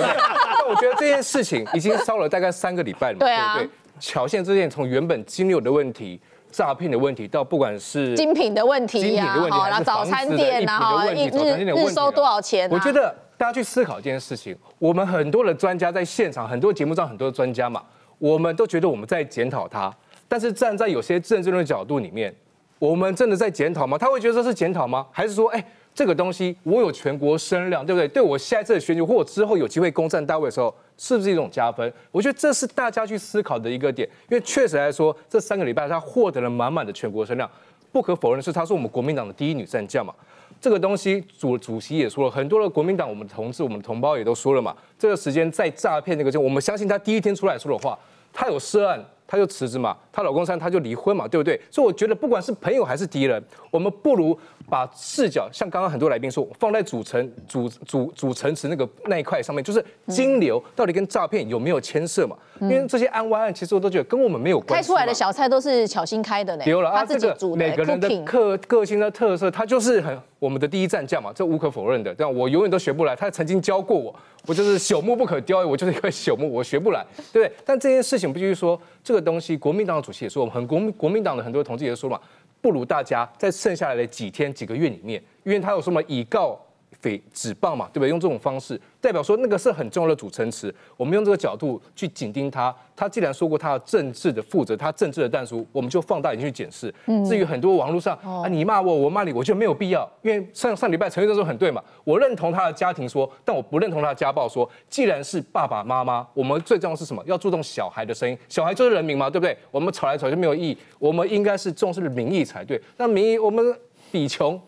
我觉得这件事情已经烧了大概三个礼拜了，对不对？ 巧芯之前从原本金流的问题，诈骗的问题，到不管是精品的问题呀、啊，好啦，早餐店啊，一日日收多少钱、啊？我觉得大家去思考这件事情。我们很多的专家在现场，很多节目上很多的专家嘛，我们都觉得我们在检讨他，但是站在有些政治论的角度里面，我们真的在检讨吗？他会觉得这是检讨吗？还是说，哎、欸？ 这个东西我有全国声量，对不对？对我下一次的选举或我之后有机会攻占大位的时候，是不是一种加分？我觉得这是大家去思考的一个点，因为确实来说，这三个礼拜他获得了满满的全国声量。不可否认的是，他是我们国民党的第一女战将嘛。这个东西主主席也说了，很多的国民党我们的同志、我们的同胞也都说了嘛。这个时间在诈骗那个，我们相信他第一天出来说的话，他有涉案。 她就辞职嘛，她老公上她就离婚嘛，对不对？所以我觉得不管是朋友还是敌人，我们不如把视角像刚刚很多来宾说，放在主城主主主城池那个那一块上面，就是金流到底跟诈骗有没有牵涉嘛？嗯、因为这些案外案其实我都觉得跟我们没有关系。开出来的小菜都是巧心开的呢，丢了啊！这个每个人的个个性的特色，他就是很我们的第一战将嘛，这无可否认的。但我永远都学不来，他曾经教过我，我就是朽木不可雕，我就是一个朽木，我学不来，对不对？但这件事情必须说这个。 这个东西，国民党的主席也说，我们很国民国民党的很多同志也说嘛，不如大家在剩下来的几天、几个月里面，因为他有什么以告诽止谤嘛，对不对？用这种方式，代表说那个是很重要的主撑词。我们用这个角度去紧盯他，他既然说过他的政治的负责，他政治的但书，我们就放大眼睛去检视。嗯、至于很多网络上、哦、啊，你骂我，我骂你，我觉得没有必要，因为上上礼拜陈玉珍说很对嘛，我认同他的家庭说，但我不认同他的家暴说。既然是爸爸妈妈，我们最重要是什么？要注重小孩的声音，小孩就是人民嘛，对不对？我们吵来吵去没有意义，我们应该是重视民意才对。那民意，我们比穷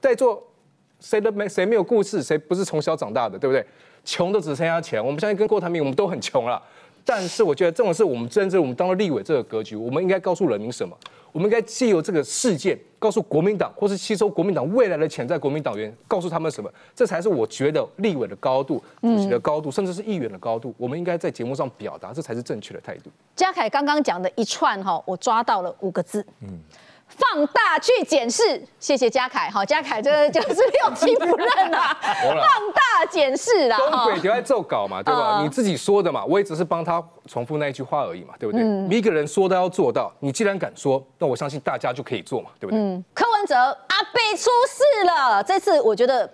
在做。 谁都没谁没有故事，谁不是从小长大的，对不对？穷的只剩下钱，我们相信跟郭台铭我们都很穷了。但是我觉得这种是我们真正我们当了立委这个格局，我们应该告诉人民什么？我们应该借由这个事件告诉国民党，或是吸收国民党未来的潜在国民党员，告诉他们什么？这才是我觉得立委的高度、主席的高度，甚至是议员的高度，我们应该在节目上表达，这才是正确的态度。嘉凯刚刚讲的一串哈，我抓到了五个字。嗯。 放大去检视，谢谢嘉凯。好，嘉凯这就是六亲不认啦、啊。放大检视啦。东北留在奏稿嘛，对吧？呃、你自己说的嘛，我也只是帮他重复那一句话而已嘛，对不对？嗯、一个人说到要做到，你既然敢说，那我相信大家就可以做嘛，对不对？嗯、柯文哲阿贝出事了，这次我觉得。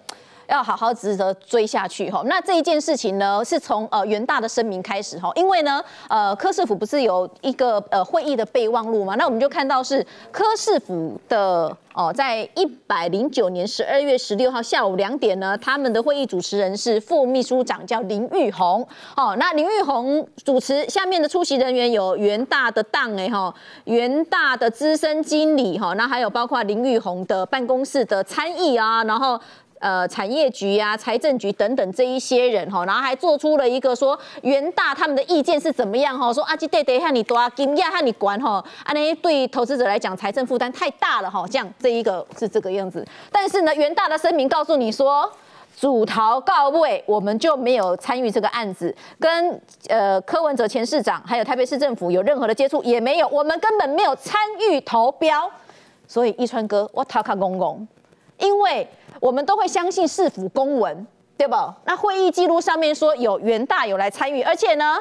要好好值得追下去哈。那这一件事情呢，是从呃元大的声明开始哈，因为呢，呃柯市府不是有一个呃会议的备忘录嘛？那我们就看到是柯市府的哦、呃，在一百零九年十二月十六号下午两点呢，他们的会议主持人是副秘书长叫林玉红哦。那林玉红主持，下面的出席人员有元大的档哎哈，元大的资深经理哈，那还有包括林玉红的办公室的参议啊，然后。 呃，产业局啊、财政局等等这一些人哈，然后还做出了一个说元大他们的意见是怎么样哈，说啊，这对对和你多啊，金亚和你管哈，啊那对投资者来讲财政负担太大了哈，这样这一个是这个样子。但是呢，元大的声明告诉你说，主逃告慰，我们就没有参与这个案子，跟呃柯文哲前市长还有台北市政府有任何的接触也没有，我们根本没有参与投标。所以一川哥，我头壳戆戆，因为。 我们都会相信市府公文，对吧？那会议记录上面说有元大有来参与，而且呢，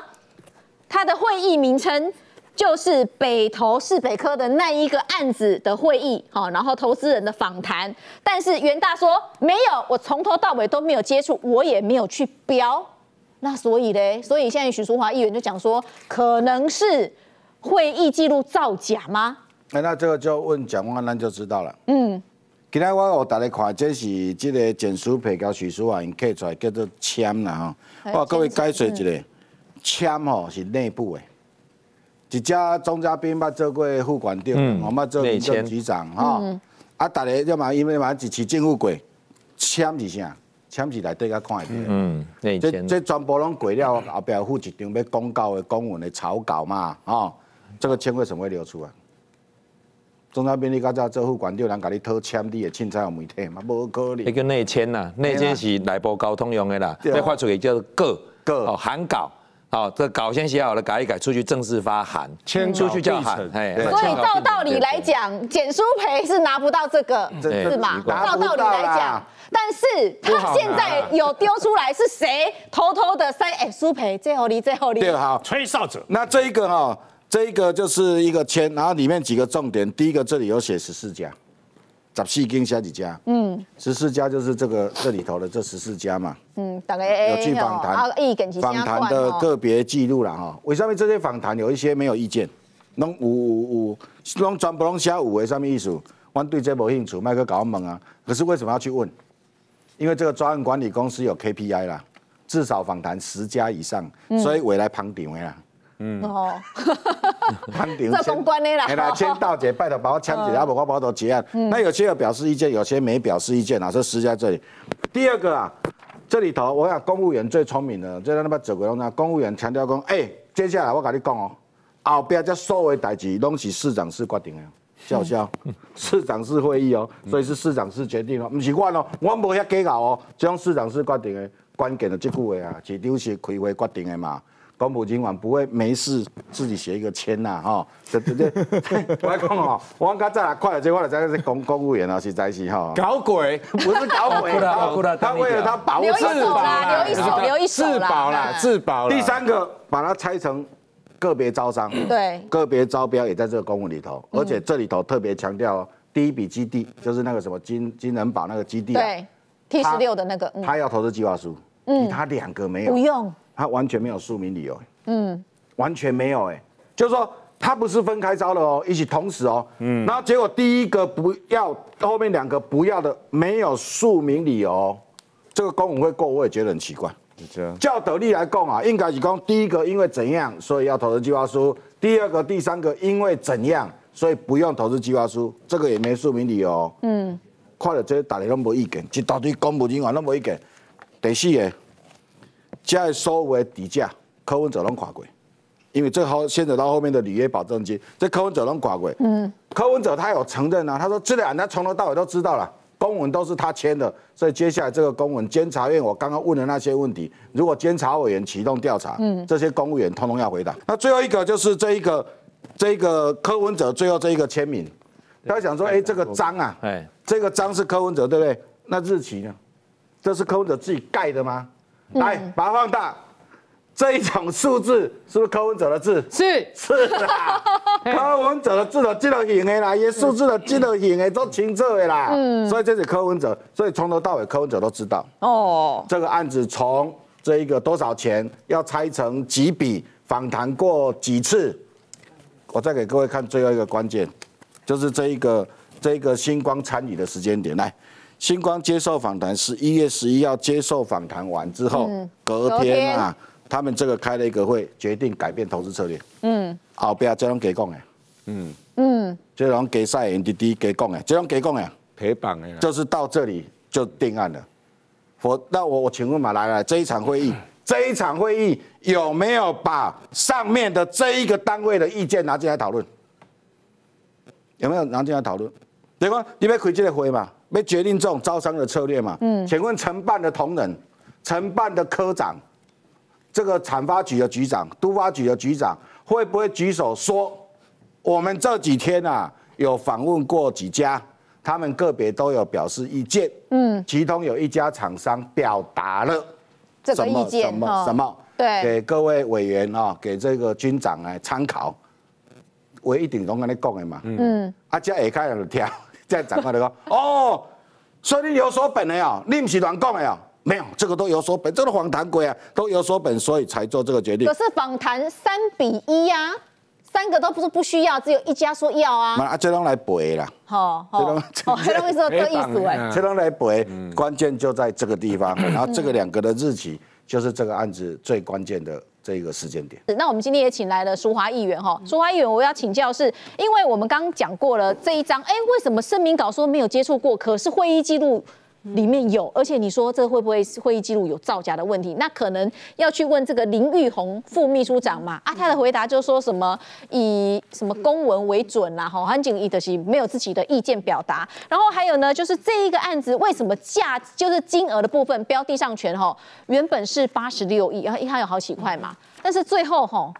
他的会议名称就是北投市北科的那一个案子的会议，好，然后投资人的访谈。但是元大说没有，我从头到尾都没有接触，我也没有去标。那所以嘞，所以现在许淑华议员就讲说，可能是会议记录造假吗？哎，那这个就问蒋万安就知道了。嗯。 今仔我我大家看，这是这个简书培交徐书涵刻出来，叫做签啦吼。我各位解说一下，签吼是内部的。一家钟嘉宾捌做过副馆长，我捌做民政局长吼。啊，大家要嘛因为嘛一起政府过，签是啥？签是内底甲看会到。嗯，内签。这这全部拢过了，后壁附一张要公告的公文的草稿嘛，吼。这个签为什么会流出啊？ 中央边你到这做副馆长，人甲你讨签，你会凊彩有媒体嘛？无可能。迄叫内签啦，内签是内部交通用的啦，要发出去叫稿，稿函稿，哦，这稿先写好了，改一改，出去正式发函，签出去叫函。所以照道理来讲，简书培是拿不到这个，是吗？照道理来讲，但是他现在有丢出来，是谁偷偷的塞？哎，书培最后离，最后离，对，好，吹哨者。那这一个哈。这个就是一个签，然后里面几个重点，第一个这里有写十四家，十四跟下几家，嗯，十四家就是这个这里头的这十四家嘛，嗯，大概有去访谈，访谈的个别记录了哈。为什么这些访谈有一些没有意见？拢有有有，拢全部拢写有的，什么意思？我对这无兴趣，麦克搞问啊。可是为什么要去问？因为这个专案管理公司有 K P I 啦，至少访谈十家以上，嗯、所以委来捧场的啦。 嗯哦，判定这公关的啦，哎啦，签到姐，拜托把我签起来，不我把我都结案。那有些有表示意见，有些没表示意见啊。这实在这里，第二个啊，这里头我想公务员最聪明的，就在那边走过来，公务员强调讲，哎，接下来我跟你讲哦，后边这所有代志拢是市长室决定的，笑笑，市长室会议哦，所以是市长室决定哦，不是我哦，我无遐计较哦，这种市长室决定的，关键的这句话啊，市长室开会决定的嘛。 公部今晚不会没事自己写一个签呐，哈，对不对？我讲哦，我刚再来快了，结果我真的是公公务员啊，实在是哈，搞鬼不是搞鬼，他为了他保护自保啦，留一手，留一手，自保啦，自保。第三个，把它拆成个别招商，对，个别招标也在这个公文里头，而且这里头特别强调，第一笔基地就是那个什么金金人堡那个基地，对 ，T 十六的那个，他要投资计划书，嗯，他两个没有，不用。 他完全没有庶民理由，嗯，完全没有哎、欸，就是说他不是分开招的哦，一起同时哦，嗯，然后结果第一个不要，后面两个不要的没有庶民理由、哦，这个公文会过我也觉得很奇怪。教德利来讲啊，应该是讲第一个因为怎样，所以要投资计划书；第二个、第三个因为怎样，所以不用投资计划书，这个也没庶民理由、哦，嗯，看了这些大家都没意见，一大堆公务人员都没意见。第四个。 加收为底价，柯文哲拢垮过，因为这后牵扯到后面的履约保证金，这柯文哲拢垮过。嗯，柯文哲他有承认啊，他说这两人从头到尾都知道了，公文都是他签的，所以接下来这个公文，监察院我刚刚问的那些问题，如果监察委员启动调查，嗯，这些公务员通通要回答。那最后一个就是这一个，这个柯文哲最后这一个签名，他想说，哎、欸，这个章啊，哎，这个章是柯文哲对不对？那日期呢？这是柯文哲自己盖的吗？ 来，把它放大，这一种数字是不是柯文哲的字？是是的，柯文哲的字都记得型的啦，也数字都记得型的，都清楚的啦。嗯，所以这是柯文哲，所以从头到尾柯文哲都知道。哦，这个案子从这一个多少钱，要拆成几笔，访谈过几次，我再给各位看最后一个关键，就是这一个这一个星光参与的时间点来。 星光接受访谈，十一月十一号接受访谈完之后，嗯、隔天啊，天他们这个开了一个会，决定改变投资策略。嗯，后边这种给讲的，嗯嗯，这种给赛人滴滴给讲的，这种给讲的，陪绑的，就是到这里就定案了。我那我我请问嘛，来来这一场会议，这一场会议有没有把上面的这一个单位的意见拿进来讨论？有没有拿进来讨论？对吧？你们可以这个会嘛？ 没决定这种招商的策略嘛？嗯，请问承办的同仁、承办的科长、这个产发局的局长、都发局的局长，会不会举手说，我们这几天啊有访问过几家，他们个别都有表示意见，嗯，其中有一家厂商表达了这个意见，什么什么，对，给各位委员啊，给这个军长来参考，我一定拢跟你讲的嘛，嗯，啊，这下开就听。 这样长官就说：“哦，所以你有所本的呀、哦，你不是乱讲的呀、哦，没有，这个都有所本，这个访谈鬼啊，都有所本，所以才做这个决定。可是访谈三比一呀、啊，三个都不是不需要，只有一家说要啊。啊，这拢来背啦，好，这拢这拢说这意思哎，这拢来背，关键就在这个地方。然后这个两个的日期，就是这个案子最关键的。” 这个时间点，那我们今天也请来了淑华议员哈，淑华议员，我要请教是，因为我们刚刚讲过了这一章，哎，为什么声明稿说没有接触过，可是会议记录里面有，而且你说这会不会会议记录有造假的问题？那可能要去问这个林玉红副秘书长嘛，啊，他的回答就说什么以什么公文为准啦，哈，很简易的是没有自己的意见表达。然后还有呢，就是这一个案子为什么价就是金额的部分标的上权哈，原本是八十六亿，然后它有好几块嘛。 但是最后吼，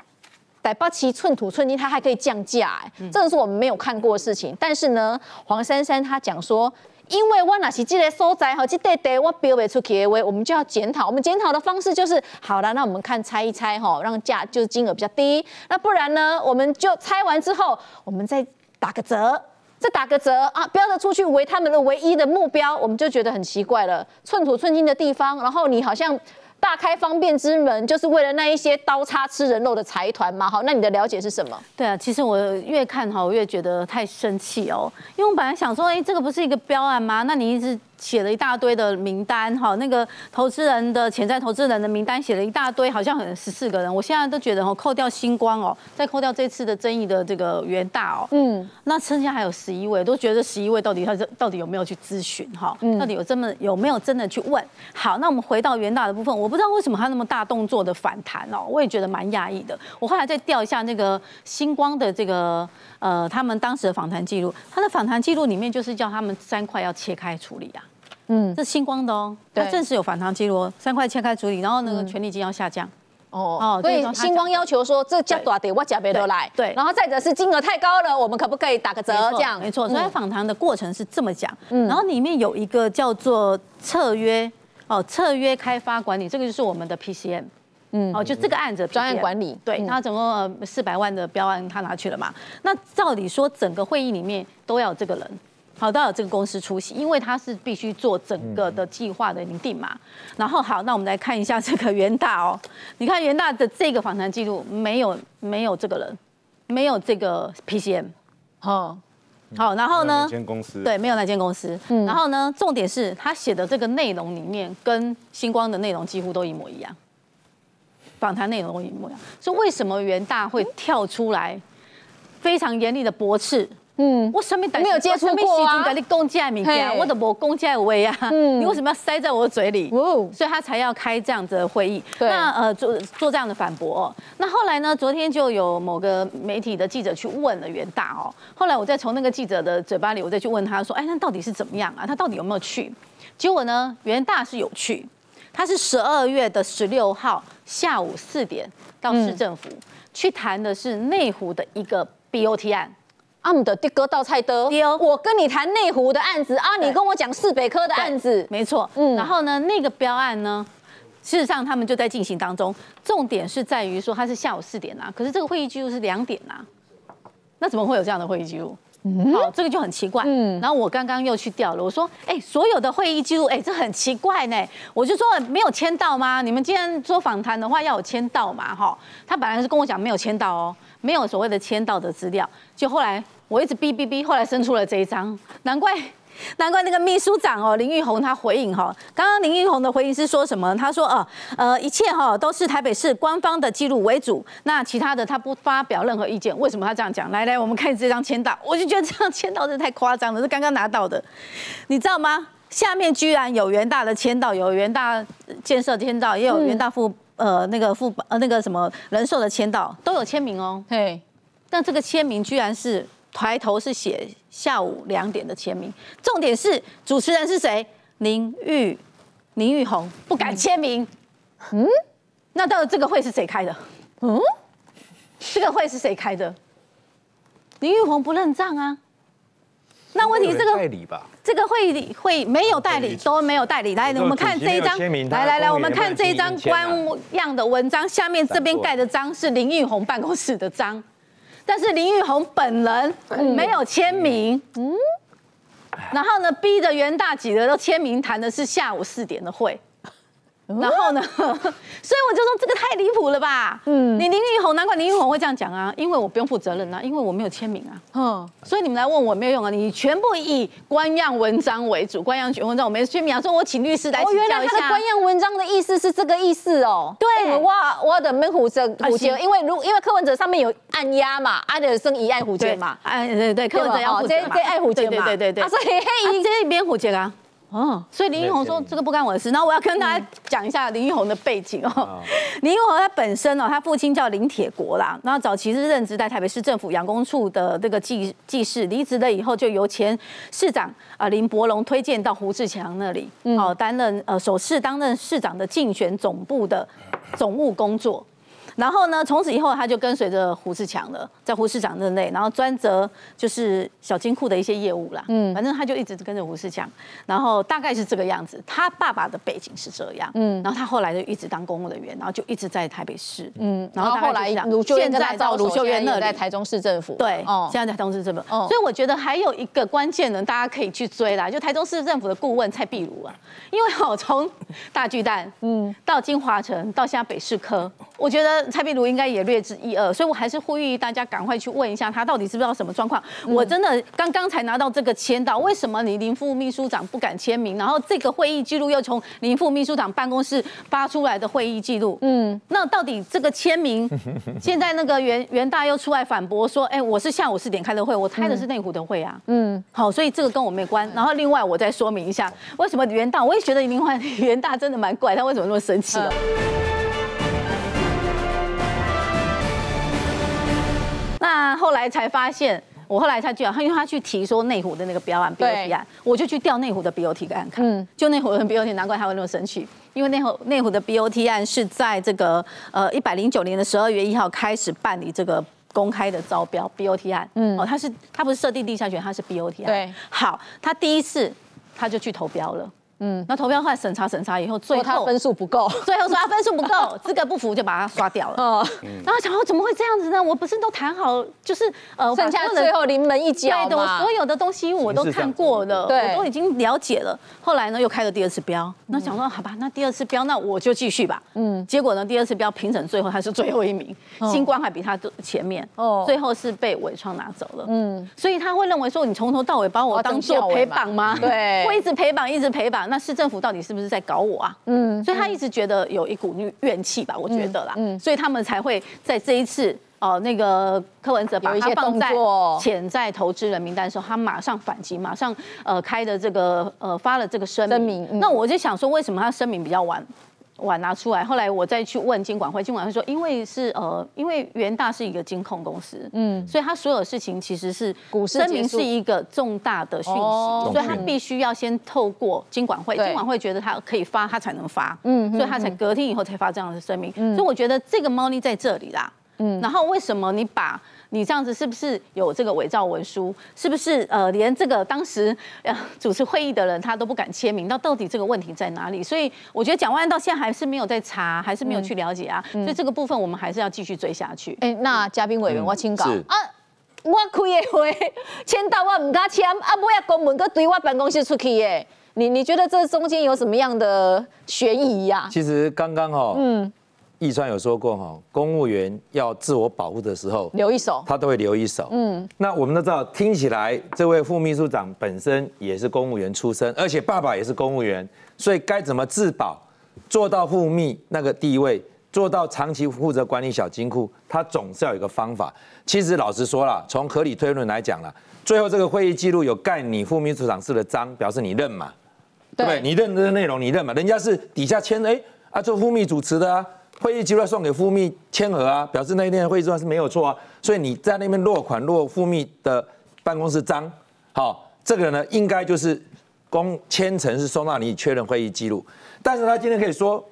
台北市寸土寸金，它还可以降价、欸，哎、嗯，这个是我们没有看过的事情。但是呢，黄珊珊她讲说，因为我哪是这个所在哈，这块地我标不出去的话，我们就要检讨。我们检讨的方式就是，好了，那我们看拆一拆哈，让价就是金额比较低。那不然呢，我们就拆完之后，我们再打个折。 再打个折啊，标得出去为他们的唯一的目标，我们就觉得很奇怪了。寸土寸金的地方，然后你好像大开方便之门，就是为了那一些刀叉吃人肉的财团嘛。好，那你的了解是什么？对啊，其实我越看哈，我越觉得太生气哦，因为我本来想说，哎、欸，这个不是一个标案吗？那你一直。 写了一大堆的名单，哈，那个投资人的潜在投资人的名单写了一大堆，好像很十四个人。我现在都觉得哦，扣掉星光哦，再扣掉这次的争议的这个元大哦，嗯，那剩下还有十一位，都觉得十一位到底他到底有没有去咨询哈？嗯、到底有这么有没有真的去问？好，那我们回到元大的部分，我不知道为什么他那么大动作的反弹哦，我也觉得蛮讶异的。我后来再调一下那个星光的这个呃他们当时的访谈记录，他的访谈记录里面就是叫他们三块要切开处理啊。 嗯，这星光的哦，它正式有反弹记录，三块切开处理，然后那个权利金要下降。哦哦，所以星光要求说，这加大点我加倍多来。对，然后再者是金额太高了，我们可不可以打个折？这样没错。所以访谈的过程是这么讲，然后里面有一个叫做策约哦，策约开发管理，这个就是我们的 P C M。 嗯，哦，就这个案子专案管理，对，他总共四百万的标案，他拿去了嘛。那照理说，整个会议里面都要有这个人。 好，都有这个公司出席，因为他是必须做整个的计划的拟定嘛。然后好，那我们来看一下这个元大哦，你看元大的这个访谈记录，没有没有这个人，没有这个 P C M， 哦，好，然后呢？间公司对，没有那间公司。嗯、然后呢，重点是他写的这个内容里面跟星光的内容几乎都一模一样，访谈内容一模一样，所以为什么元大会跳出来非常严厉的驳斥？ 嗯，我上面没有接触过啊，跟你公家的物件，我都无公家的话啊，你为什么要塞在我的嘴里？哦，所以他才要开这样子的会议。对，那呃做做这样的反驳、哦。那后来呢？昨天就有某个媒体的记者去问了元大哦，后来我再从那个记者的嘴巴里，我再去问他说，哎，那到底是怎么样啊？他到底有没有去？结果呢，元大是有去，他是十二月的十六号下午四点到市政府、嗯、去谈的是内湖的一个 B O T 案。 啊，我们的第哥到菜的，我跟你谈内湖的案子啊，你跟我讲市北科的案子，没错，嗯，然后呢，那个标案呢，事实上他们就在进行当中，重点是在于说它是下午四点啊，可是这个会议记录是两点啊，那怎么会有这样的会议记录？嗯，好，这个就很奇怪。嗯，然后我刚刚又去调了，我说，哎、欸，所有的会议记录，哎、欸，这很奇怪呢，我就说没有签到吗？你们既然做访谈的话要有签到嘛，哈，他本来是跟我讲没有签到哦。 没有所谓的签到的资料，就后来我一直哔哔哔，后来生出了这一张，难怪难怪那个秘书长哦林玉红他回应哈、哦，刚刚林玉红的回应是说什么？他说哦呃一切哈、哦、都是台北市官方的记录为主，那其他的他不发表任何意见。为什么他这样讲？来来，我们看这张签到，我就觉得这张签到真的太夸张了，是刚刚拿到的，你知道吗？下面居然有元大的签到，有元大建设签到，也有元大副。嗯 呃，那个副呃，那个什么人寿的签到都有签名哦。对，但这个签名居然是抬头是写下午两点的签名，重点是主持人是谁？林玉林玉红不敢签名。嗯，那到底这个会是谁开的？嗯，这个会是谁开的？林玉红不认账啊。 那问题这个这个会议会没有代理都没有代理，来我们看这一张，来来来，我们看这一张官样的文章，下面这边盖的章是林玉红办公室的章，但是林玉红本人没有签名，嗯，然后呢逼着元大几人都签名，谈的是下午四点的会。 然后呢？所以我就说这个太离谱了吧！嗯，你林玉红，难怪林玉红会这样讲啊，因为我不用负责任啊，因为我没有签名啊。嗯，所以你们来问我没有用啊，你全部以官样文章为主，官样文章我没签名啊，说我请律师来请教一下。哦，原来他的官样文章的意思是这个意思哦。对，我我的门虎证虎结，因为如因为柯文哲上面有按压嘛，按的生一按虎结嘛，哎对对，柯文哲要虎结嘛，这爱虎结嘛，对对对对，所以黑一这边虎结啊。 哦，所以林玉红说这个不干我的事。然后我要跟大家讲一下林玉红的背景哦。林玉红他本身哦，他父亲叫林铁国啦，然后早期是任职在台北市政府养工处的这个技技士，离职了以后就由前市长啊林柏龙推荐到胡志强那里，哦担任呃首次担任市长的竞选总部的总务工作。然后呢，从此以后他就跟随着胡志强了，在胡市长任内，然后专责就是小金库的一些业务啦。嗯，反正他就一直跟着胡志强，然后大概是这个样子。他爸爸的背景是这样，嗯，然后他后来就一直当公务人员，然后就一直在台北市，嗯，然后后来现在到卢秀燕那里，在台中市政府，对，哦，现在在台中市政府。哦，所以我觉得还有一个关键人，大家可以去追啦，就台中市政府的顾问蔡壁如啊，因为我从大巨蛋，嗯，到金华城，到现在北市科，我觉得蔡壁如应该也略知一二，所以我还是呼吁大家赶快去问一下他到底知不知道什么状况。嗯、我真的刚刚才拿到这个签到，为什么你林副秘书长不敢签名？然后这个会议记录又从林副秘书长办公室发出来的会议记录，嗯，那到底这个签名，现在那个袁袁大又出来反驳说，哎、欸，我是下午四点开的会，我开的是内湖的会啊，嗯，好，所以这个跟我没关。然后另外我再说明一下，为什么袁大，我也觉得林焕袁大真的蛮怪，他为什么那么生气哦？嗯，那后来才发现，我后来才知道，因为他去提说内湖的那个标案 B O T 案，我就去调内湖的 B O T 案看，嗯、就内湖的 B O T， 难怪他会那么生气，因为内湖内湖的 B O T 案是在这个呃一百零九年的十二月一号开始办理这个公开的招标 B O T 案，嗯，哦，他是他不是设定地下权，他是 B O T 案，对，好，他第一次他就去投标了。嗯，那投标后来审查审查以后，最后他分数不够，最后说他分数不够，资格不符就把他刷掉了。哦，然后想说怎么会这样子呢？我不是都谈好，就是呃，剩下最后临门一脚嘛。对的，我所有的东西我都看过了，我都已经了解了。后来呢，又开了第二次标，那想说好吧，那第二次标那我就继续吧。嗯，结果呢，第二次标评审最后他是最后一名，新冠还比他前面，哦，最后是被伟创拿走了。嗯，所以他会认为说你从头到尾把我当做陪绑吗？对，我一直陪绑，一直陪绑。那市政府到底是不是在搞我啊？嗯，所以他一直觉得有一股怨气吧，我觉得啦，嗯，嗯所以他们才会在这一次哦、呃，那个柯文哲把他放在潜在投资人名单的时候，他马上反击，马上呃开的这个呃发了这个声明。声明嗯、那我就想说，为什么他声明比较晚？晚拿出来，后来我再去问金管会，金管会说，因为是呃，因为元大是一个金控公司，嗯，所以他所有事情其实是股市声明是一个重大的讯息，哦、所以他必须要先透过金管会，金管会觉得他可以发，他才能发，嗯，所以他才隔天以后才发这样的声明，嗯、所以我觉得这个猫腻在这里啦，嗯，然后为什么你把？你这样子是不是有这个伪造文书？是不是呃，连这个当时呃主持会议的人他都不敢签名？那到底这个问题在哪里？所以我觉得蒋万安到现在还是没有在查，还是没有去了解啊。嗯、所以这个部分我们还是要继续追下去。哎、欸，那嘉宾委员我请讲、嗯、啊，我开的会签到我唔敢签，啊，尾啊公文阁对我办公室出去耶。你你觉得这中间有什么样的悬疑呀、啊？其实刚刚哦，嗯。易川有说过哈，公务员要自我保护的时候，留一手，他都会留一手。嗯，那我们都知道，听起来这位副秘书长本身也是公务员出身，而且爸爸也是公务员，所以该怎么自保，做到副秘那个地位，做到长期负责管理小金库，他总是要有一个方法。其实老实说啦，从合理推论来讲啦，最后这个会议记录有盖你副秘书长室的章，表示你认嘛， 对, 对不对？你认的内容你认嘛，人家是底下签的，哎啊，做副秘主持的啊。会议记录送给副秘签核啊，表示那一天的会议记录是没有错啊，所以你在那边落款落副秘的办公室章，好、哦，这个呢应该就是公签呈是送到你确认会议记录，但是他今天可以说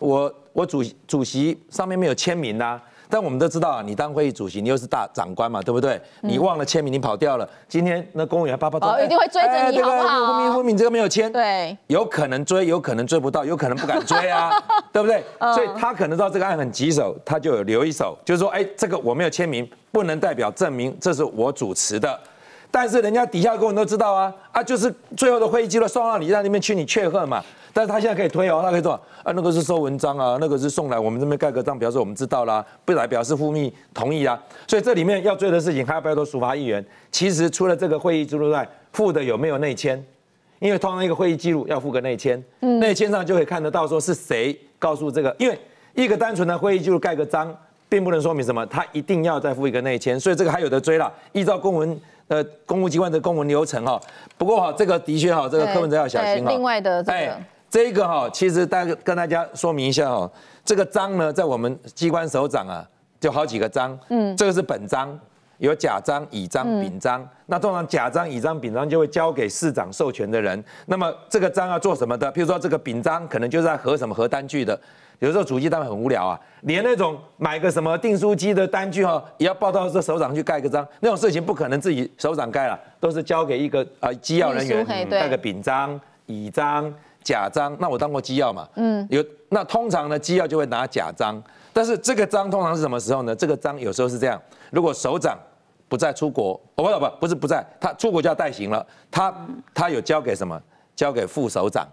我我主主席上面没有签名啊，但我们都知道啊，你当会议主席你又是大长官嘛，对不对？你忘了签名，你跑掉了，今天那公务员爸爸哦一定会追着你好不好？副秘副秘这个没有签，对，有可能追，有可能追不到，有可能不敢追啊。对不对？嗯、所以他可能知道这个案很棘手，他就有留一手，就是说，哎，这个我没有签名，不能代表证明这是我主持的。但是人家底下的工人都知道啊，啊，就是最后的会议记录送到你那里面去，你确认嘛。但是他现在可以推哦，他可以说，啊，那个是收文章啊，那个是送来我们这边盖个章，表示我们知道啦、啊，不来表示复密同意啊。所以这里面要追的事情，还要不要做处罚议员？其实除了这个会议记录外，附的有没有内签？因为通常一个会议记录要附个内签，嗯、内签上就可以看得到说是谁告诉这个，因为一个单纯的会议记录盖个章，并不能说明什么，他一定要再附一个内签，所以这个还有得追啦。依照公文呃公务机关的公文流程哈、哦，不过哈、哦、这个的确哈、哦、这个柯文哲要小心哈、哦。另外的这个，哎、这个哈、哦、其实大跟大家说明一下哈、哦，这个章呢在我们机关首长啊就好几个章，嗯，这个是本章。有甲章、乙章、丙章，嗯、那通常甲章、乙章、丙章就会交给市长授权的人。那么这个章要做什么的？譬如说这个丙章可能就是在核什么核单据的，有时候主机单位很无聊啊，连那种买个什么订书机的单据哈，也要报到这首长去盖个章，那种事情不可能自己首长盖了，都是交给一个呃机要人员盖个丙章、乙章、甲章。那我当过机要嘛，嗯，有那通常呢，机要就会拿甲章，但是这个章通常是什么时候呢？这个章有时候是这样，如果首长不在出国，哦不不不是不在，他出国就要代行了，他他有交给什么？交给副首长。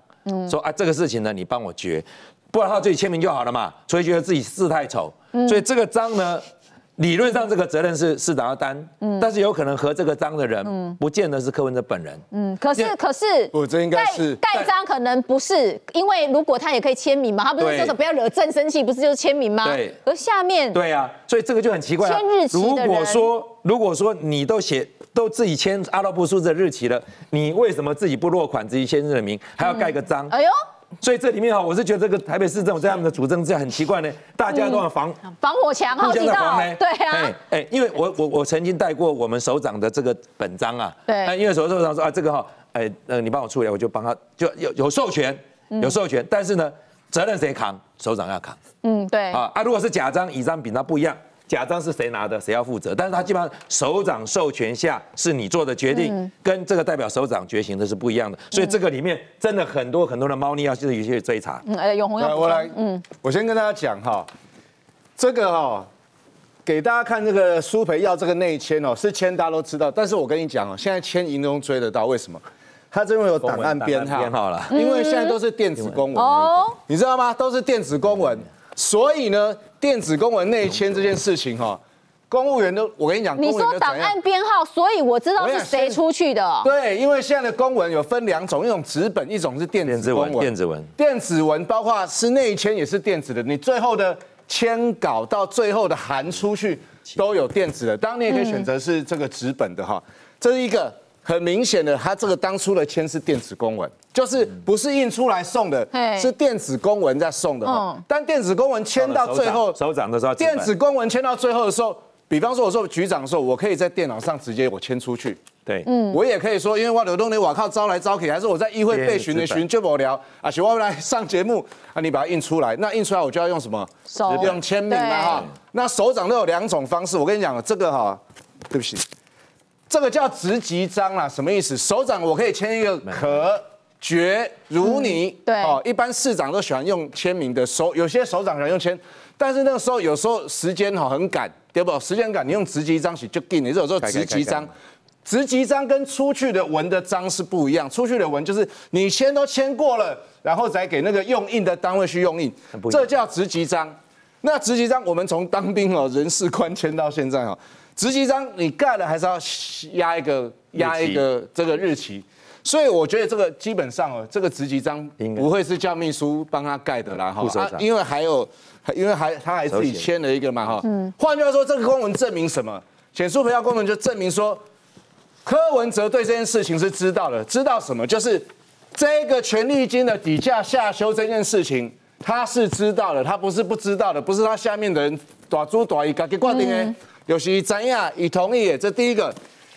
说啊，这个事情呢，你帮我决，不然他自己签名就好了嘛。所以觉得自己字太丑，嗯、所以这个章呢，理论上这个责任是市长要担，嗯、但是有可能和这个章的人，嗯、不见得是柯文哲本人。嗯，可是可是，我这应该是盖章，可能不是，因为如果他也可以签名嘛，他不是说不要惹朕生气，不是就是签名吗？对，而下面对啊，所以这个就很奇怪、啊。签日期的人，如果说如果说你都写。 都自己签阿拉伯数字的日期了，你为什么自己不落款，自己签日名，还要盖个章？嗯、哎呦，所以这里面哈，我是觉得这个台北市政府在他们的主政之下很奇怪呢，大家都要防、嗯、防火墙，好几道，对啊，哎、欸欸，因为我我我曾经带过我们首长的这个本章啊，对，因为首首长说啊，这个哈，哎、欸，呃，你帮我处理，我就帮他，就有有授权，有授权，嗯、但是呢，责任谁扛？首长要扛，嗯，对，啊啊，如果是甲章、乙章、丙章不一样。 甲章是谁拿的，谁要负责？但是他基本上首长授权下是你做的决定，嗯、跟这个代表首长决行的是不一样的。所以这个里面真的很多很多的猫腻要去去追查。嗯，哎、欸，永红要我来，嗯，我先跟大家讲哈，这个哦，给大家看这个苏培要这个内签哦，是签大家都知道，但是我跟你讲哦，现在签银中追得到，为什么？ 他这边有档案编号，编号了，因为现在都是电子公文，嗯、你知道吗？都是电子公文，所以呢，电子公文内签这件事情哈、哦，公务员都，我跟你讲，你说档案编号，所以我知道是谁出去的、哦。对，因为现在的公文有分两种，一种纸本，一种是电子公文。电子文，电子文包括是内签也是电子的，你最后的签稿到最后的函出去都有电子的，当然你也可以选择是这个纸本的哈、哦，嗯、这是一个。 很明显的，他这个当初的签是电子公文，就是不是印出来送的，是电子公文在送的。嗯、但电子公文签到最后，首长的时候，电子公文签到最后的时候，比方说我说局长的时候，我可以在电脑上直接我签出去。对，嗯，我也可以说，因为我流动的我靠招来招去，还是我在议会被询的询就不聊啊，询问来上节目啊，你把它印出来，那印出来我就要用什么？手用签名嘛哈。那首长都有两种方式，我跟你讲，这个哈，对不起。 这个叫直级章啦，什么意思？首长我可以签一个可决如你，嗯、对哦，一般市长都喜欢用签名的，首有些首长喜欢用签，但是那个时候有时候时间哈很赶，对不？时间赶，你用直级章写就定，你有时候直级章，直级章跟出去的文的章是不一样，出去的文就是你签都签过了，然后再给那个用印的单位去用印，这叫直级章。那直级章我们从当兵哦，人事官签到现在哦。 直级章你盖了还是要压一个压一个这个日期，所以我觉得这个基本上哦，这个直级章不会是叫秘书帮他盖的啦哈、啊，因为还有因为还他还自己签了一个嘛哈。嗯。换句话说，这个公文证明什么？简书培要公文就证明说，柯文哲对这件事情是知道的，知道什么？就是这个权利金的底价下修这件事情，他是知道的，他不是不知道的，不是他下面的人打猪打一个给挂定哎。嗯 有些咱呀，已同意耶，这第一个，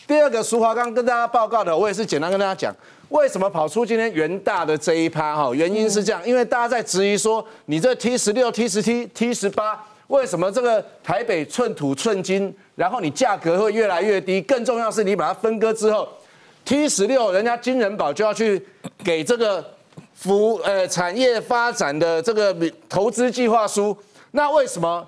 第二个，苏华刚跟大家报告的，我也是简单跟大家讲，为什么跑出今天元大的这一趴哈，原因是这样，因为大家在质疑说，你这 T 十六、T 十七、T 十八，为什么这个台北寸土寸金，然后你价格会越来越低？更重要是你把它分割之后 ，T 十六人家金人保就要去给这个服呃产业发展的这个投资计划书，那为什么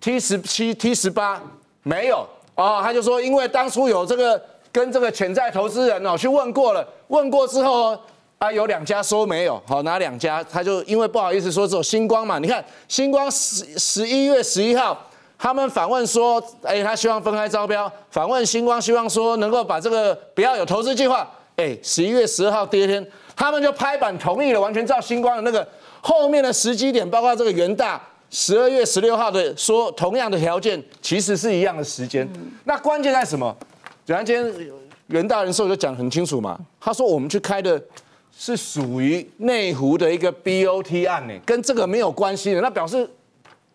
T 十七、T 十八？ 没有哦，他就说，因为当初有这个跟这个潜在投资人哦去问过了，问过之后啊有两家说没有，好、哦、哪两家？他就因为不好意思说只有星光嘛，你看星光十十一月十一号，他们反问说，哎，他希望分开招标，反问星光希望说能够把这个不要有投资计划，哎，十一月十二号第一天，他们就拍板同意了，完全照星光的那个后面的时机点，包括这个元大。 十二月十六号的说同样的条件，其实是一样的时间。嗯、那关键在什么？就像今天袁大人授就讲很清楚嘛，他说我们去开的是属于内湖的一个 B O T 案呢，跟这个没有关系的。那表示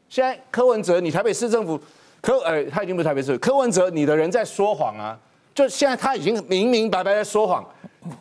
现在柯文哲，你台北市政府柯呃他已经不是台北市，柯文哲你的人在说谎啊！就现在他已经明明白白在说谎，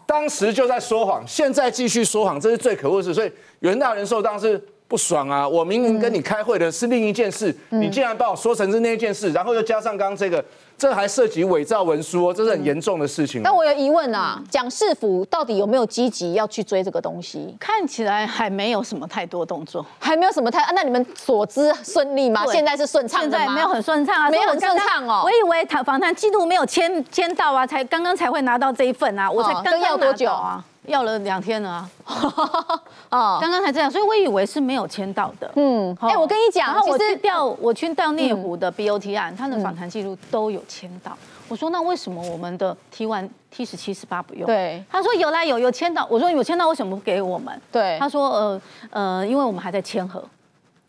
当时就在说谎，现在继续说谎，这是最可恶的事。所以袁大人授当时。不爽啊！我明明跟你开会的是另一件事，嗯、你竟然把我说成是那件事，然后又加上刚刚这个，这还涉及伪造文书哦，这是很严重的事情、哦。但我有疑问啊，蒋市府到底有没有积极要去追这个东西？看起来还没有什么太多动作，还没有什么太……啊、那你们所知顺利吗？现在是顺畅的吗？现在没有很顺畅啊，没有很顺畅哦。我以为访谈记录没有签签到啊，才刚刚才会拿到这一份啊，我才刚要多久啊？ 要了两天了啊！哦，刚刚才这样，所以我以为是没有签到的。嗯，哎，我跟你讲，然后我去调，我去调内湖的 B O T 案，他的访谈记录都有签到。我说那为什么我们的 T 一、T 十七、十八不用？对，他说有啦，有有签到。我说有签到为什么不给我们？对，他说呃呃，因为我们还在签合，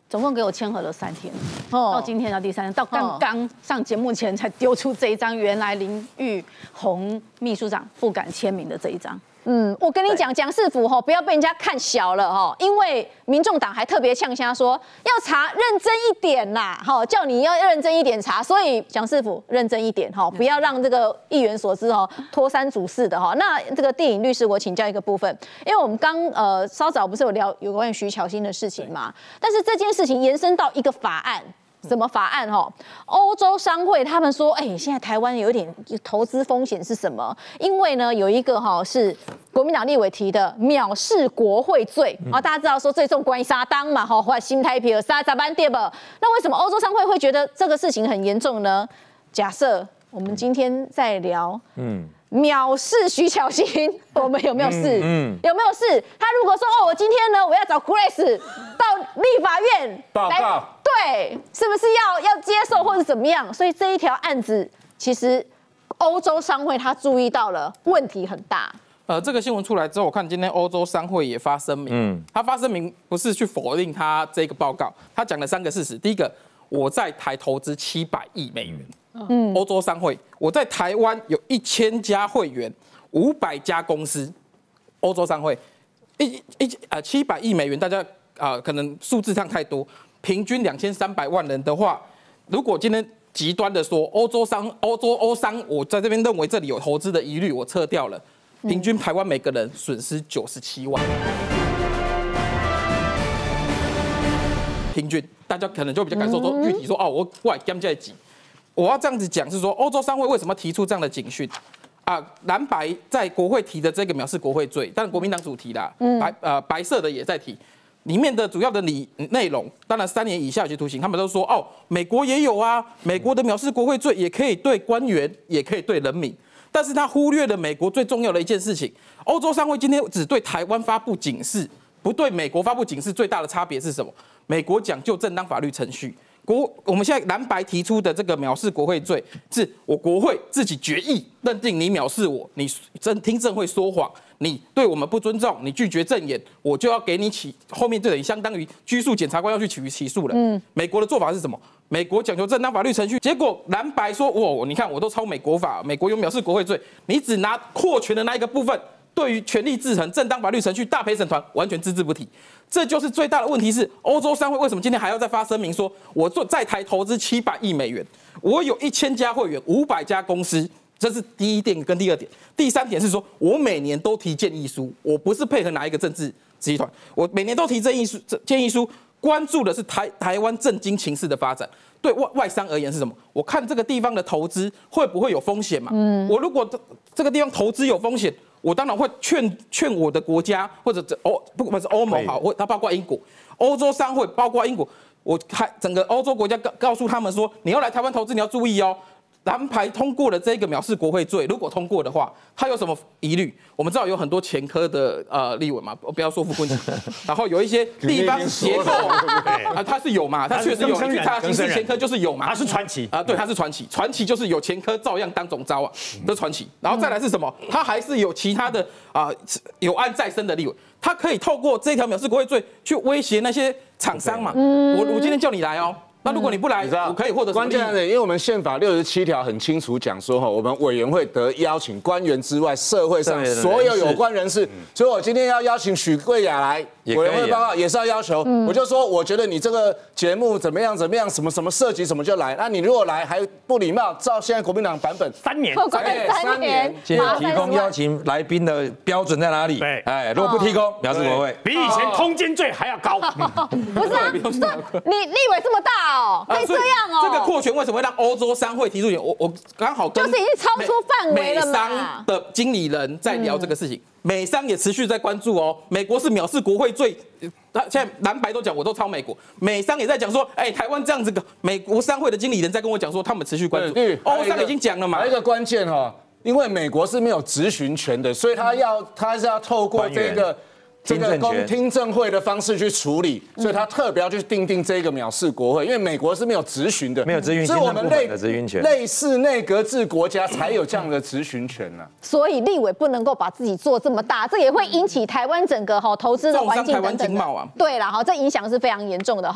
总共给我签合了三天，到今天到第三天，到刚刚上节目前才丢出这一张，原来林玉红秘书长不敢签名的这一张。 嗯，我跟你讲，蒋市府吼，不要被人家看小了吼，因为民众党还特别呛瞎说要查认真一点啦，吼，叫你要认真一点查，所以蒋市府认真一点吼，不要让这个议员所知吼拖三阻四的哈。那这个电影律师，我请教一个部分，因为我们刚呃稍早不是有聊有关于徐巧芯的事情嘛，但是这件事情延伸到一个法案。 什么法案哈？欧洲商会他们说，哎、欸，现在台湾有一点投资风险是什么？因为呢，有一个哈是国民党立委提的藐视国会罪啊，嗯、大家知道说最重关于撒当嘛哈，或新台币撒咋办对吧？那为什么欧洲商会会觉得这个事情很严重呢？假设我们今天在聊，嗯。 藐视徐巧芯，我们有没有事？嗯嗯、有没有事？他如果说哦，我今天呢，我要找 Grace 到立法院报告，对，是不是要要接受或者怎么样？所以这一条案子，其实欧洲商会他注意到了，问题很大。呃，这个新闻出来之后，我看今天欧洲商会也发声明，嗯、他发声明不是去否定他这个报告，他讲了三个事实。第一个，我在台投资七百亿美元。 嗯，欧洲商会，我在台湾有一千家会员，五百家公司，欧洲商会，一一啊七百亿美元，大家啊、呃、可能数字上太多，平均两千三百万人的话，如果今天极端的说，欧洲商、欧洲欧商，我在这边认为这里有投资的疑虑，我撤掉了，平均台湾每个人损失九十七万，嗯、平均大家可能就比较感受说具体说哦，我我减下来几。 我要这样子讲，是说欧洲商会为什么提出这样的警讯啊？蓝白在国会提的这个藐视国会罪，但国民党主提啦，嗯、白呃白色的也在提，里面的主要的理内容，当然三年以下有期徒刑，他们都说哦，美国也有啊，美国的藐视国会罪也可以对官员，也可以对人民，但是他忽略了美国最重要的一件事情，欧洲商会今天只对台湾发布警示，不对美国发布警示，最大的差别是什么？美国讲究正当法律程序。 国我们现在蓝白提出的这个藐视国会罪，是我国会自己决议认定你藐视我，你真听证会说谎，你对我们不尊重，你拒绝证言，我就要给你起后面就等于相当于拘束检察官要去起起诉了。嗯，美国的做法是什么？美国讲究正当法律程序，结果蓝白说哇，你看我都抄美国法，美国有藐视国会罪，你只拿扩权的那一个部分，对于权力制衡、正当法律程序、大陪审团完全只字不提。 这就是最大的问题是，欧洲商会为什么今天还要再发声明说，我做在台投资七百亿美元，我有一千家会员，五百家公司，这是第一点跟第二点。第三点是说，我每年都提建议书，我不是配合哪一个政治集团，我每年都提建议书，建议书关注的是台台湾政经情势的发展。对外外商而言是什么？我看这个地方的投资会不会有风险嘛？嗯，我如果这个地方投资有风险。 我当然会劝劝我的国家，或者欧不管是欧盟好，或它包括英国、欧洲商会，包括英国，我还整个欧洲国家告告诉他们说，你要来台湾投资，你要注意哦。蓝牌通过了这个藐视国会罪，如果通过的话，它有什么疑虑？我们知道有很多前科的呃立委嘛，不要说傅昆萁，然后有一些地方协作啊，他是有嘛，他确实有，去查刑事前科就是有嘛，他是传奇啊，对，他是传奇，传奇就是有前科照样当总召啊，这传奇。然后再来是什么？他还是有其他的啊、呃、有案在身的立委，他可以透过这条藐视国会罪去威胁那些厂商嘛。我我今天叫你来哦。 那那如果你不来，我可以获得关键的，因为我们宪法六十七条很清楚讲说，哈，我们委员会得邀请官员之外，社会上所有有关人士。所以我今天要邀请许桂雅来委员会报告，也是要要求。我就说，我觉得你这个节目怎么样怎么样，什么什么涉及什么就来。那你如果来还不礼貌，照现在国民党版本，三年，三年。今天提供邀请来宾的标准在哪里？对，哎，如果不提供，表示国会比以前通奸罪还要高。不是啊，不是你立委这么大哦，可以这样哦。这个扩权为什么会让欧洲商会提出？我我刚好跟就是已经超出范围了嘛。美商的经理人在聊这个事情，美商也持续在关注哦。美国是藐视国会最。现在蓝白都讲，我都抄美国，美商也在讲说，哎、欸，台湾这样子，美国商会的经理人在跟我讲说，他们持续关注。欧商已经讲了嘛，还有一个关键哈、哦，因为美国是没有质询权的，所以他要他是要透过这个。这个公听证会的方式去处理，所以他特别要去定定这个藐视国会，因为美国是没有质询的，没有质询，是我们类类似内阁制国家才有这样的质询权呢、啊。所以立委不能够把自己做这么大，这也会引起台湾整个哈投资的环境等等。重伤台湾经贸啊，对啦，哈，这影响是非常严重的。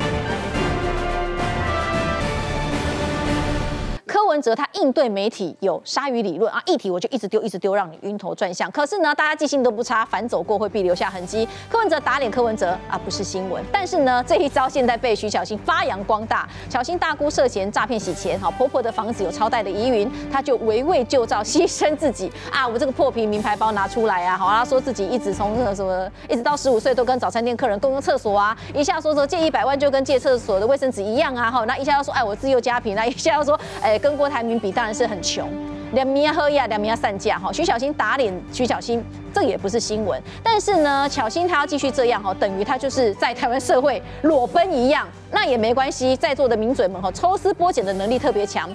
柯文哲他应对媒体有鲨鱼理论啊，议题我就一直丢一直丢，让你晕头转向。可是呢，大家记性都不差，反走过会必留下痕迹。柯文哲打脸柯文哲啊，不是新闻。但是呢，这一招现在被徐巧芯发扬光大。巧芯大姑涉嫌诈骗洗钱，好婆婆的房子有超贷的疑云，他就围魏救赵，牺牲自己啊！我这个破皮名牌包拿出来啊，好，他说自己一直从什么一直到十五岁都跟早餐店客人共用厕所啊，一下说说借一百万就跟借厕所的卫生纸一样啊，好，那一下要说哎我自幼家贫，那一下要说哎。跟郭台铭比，当然是很穷。两米啊喝呀，两米啊散架哈。徐巧芯打脸徐巧芯，这也不是新闻。但是呢，巧芯他要继续这样哈，等于他就是在台湾社会裸奔一样，那也没关系。在座的名嘴们哈，抽丝剥茧的能力特别强。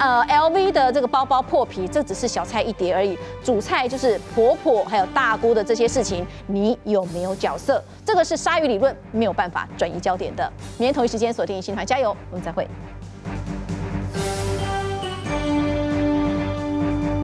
呃 ，L V 的这个包包破皮，这只是小菜一碟而已，主菜就是婆婆还有大姑的这些事情，你有没有角色？这个是鲨鱼理论，没有办法转移焦点的。明天同一时间锁定《新团加油》，我们再会。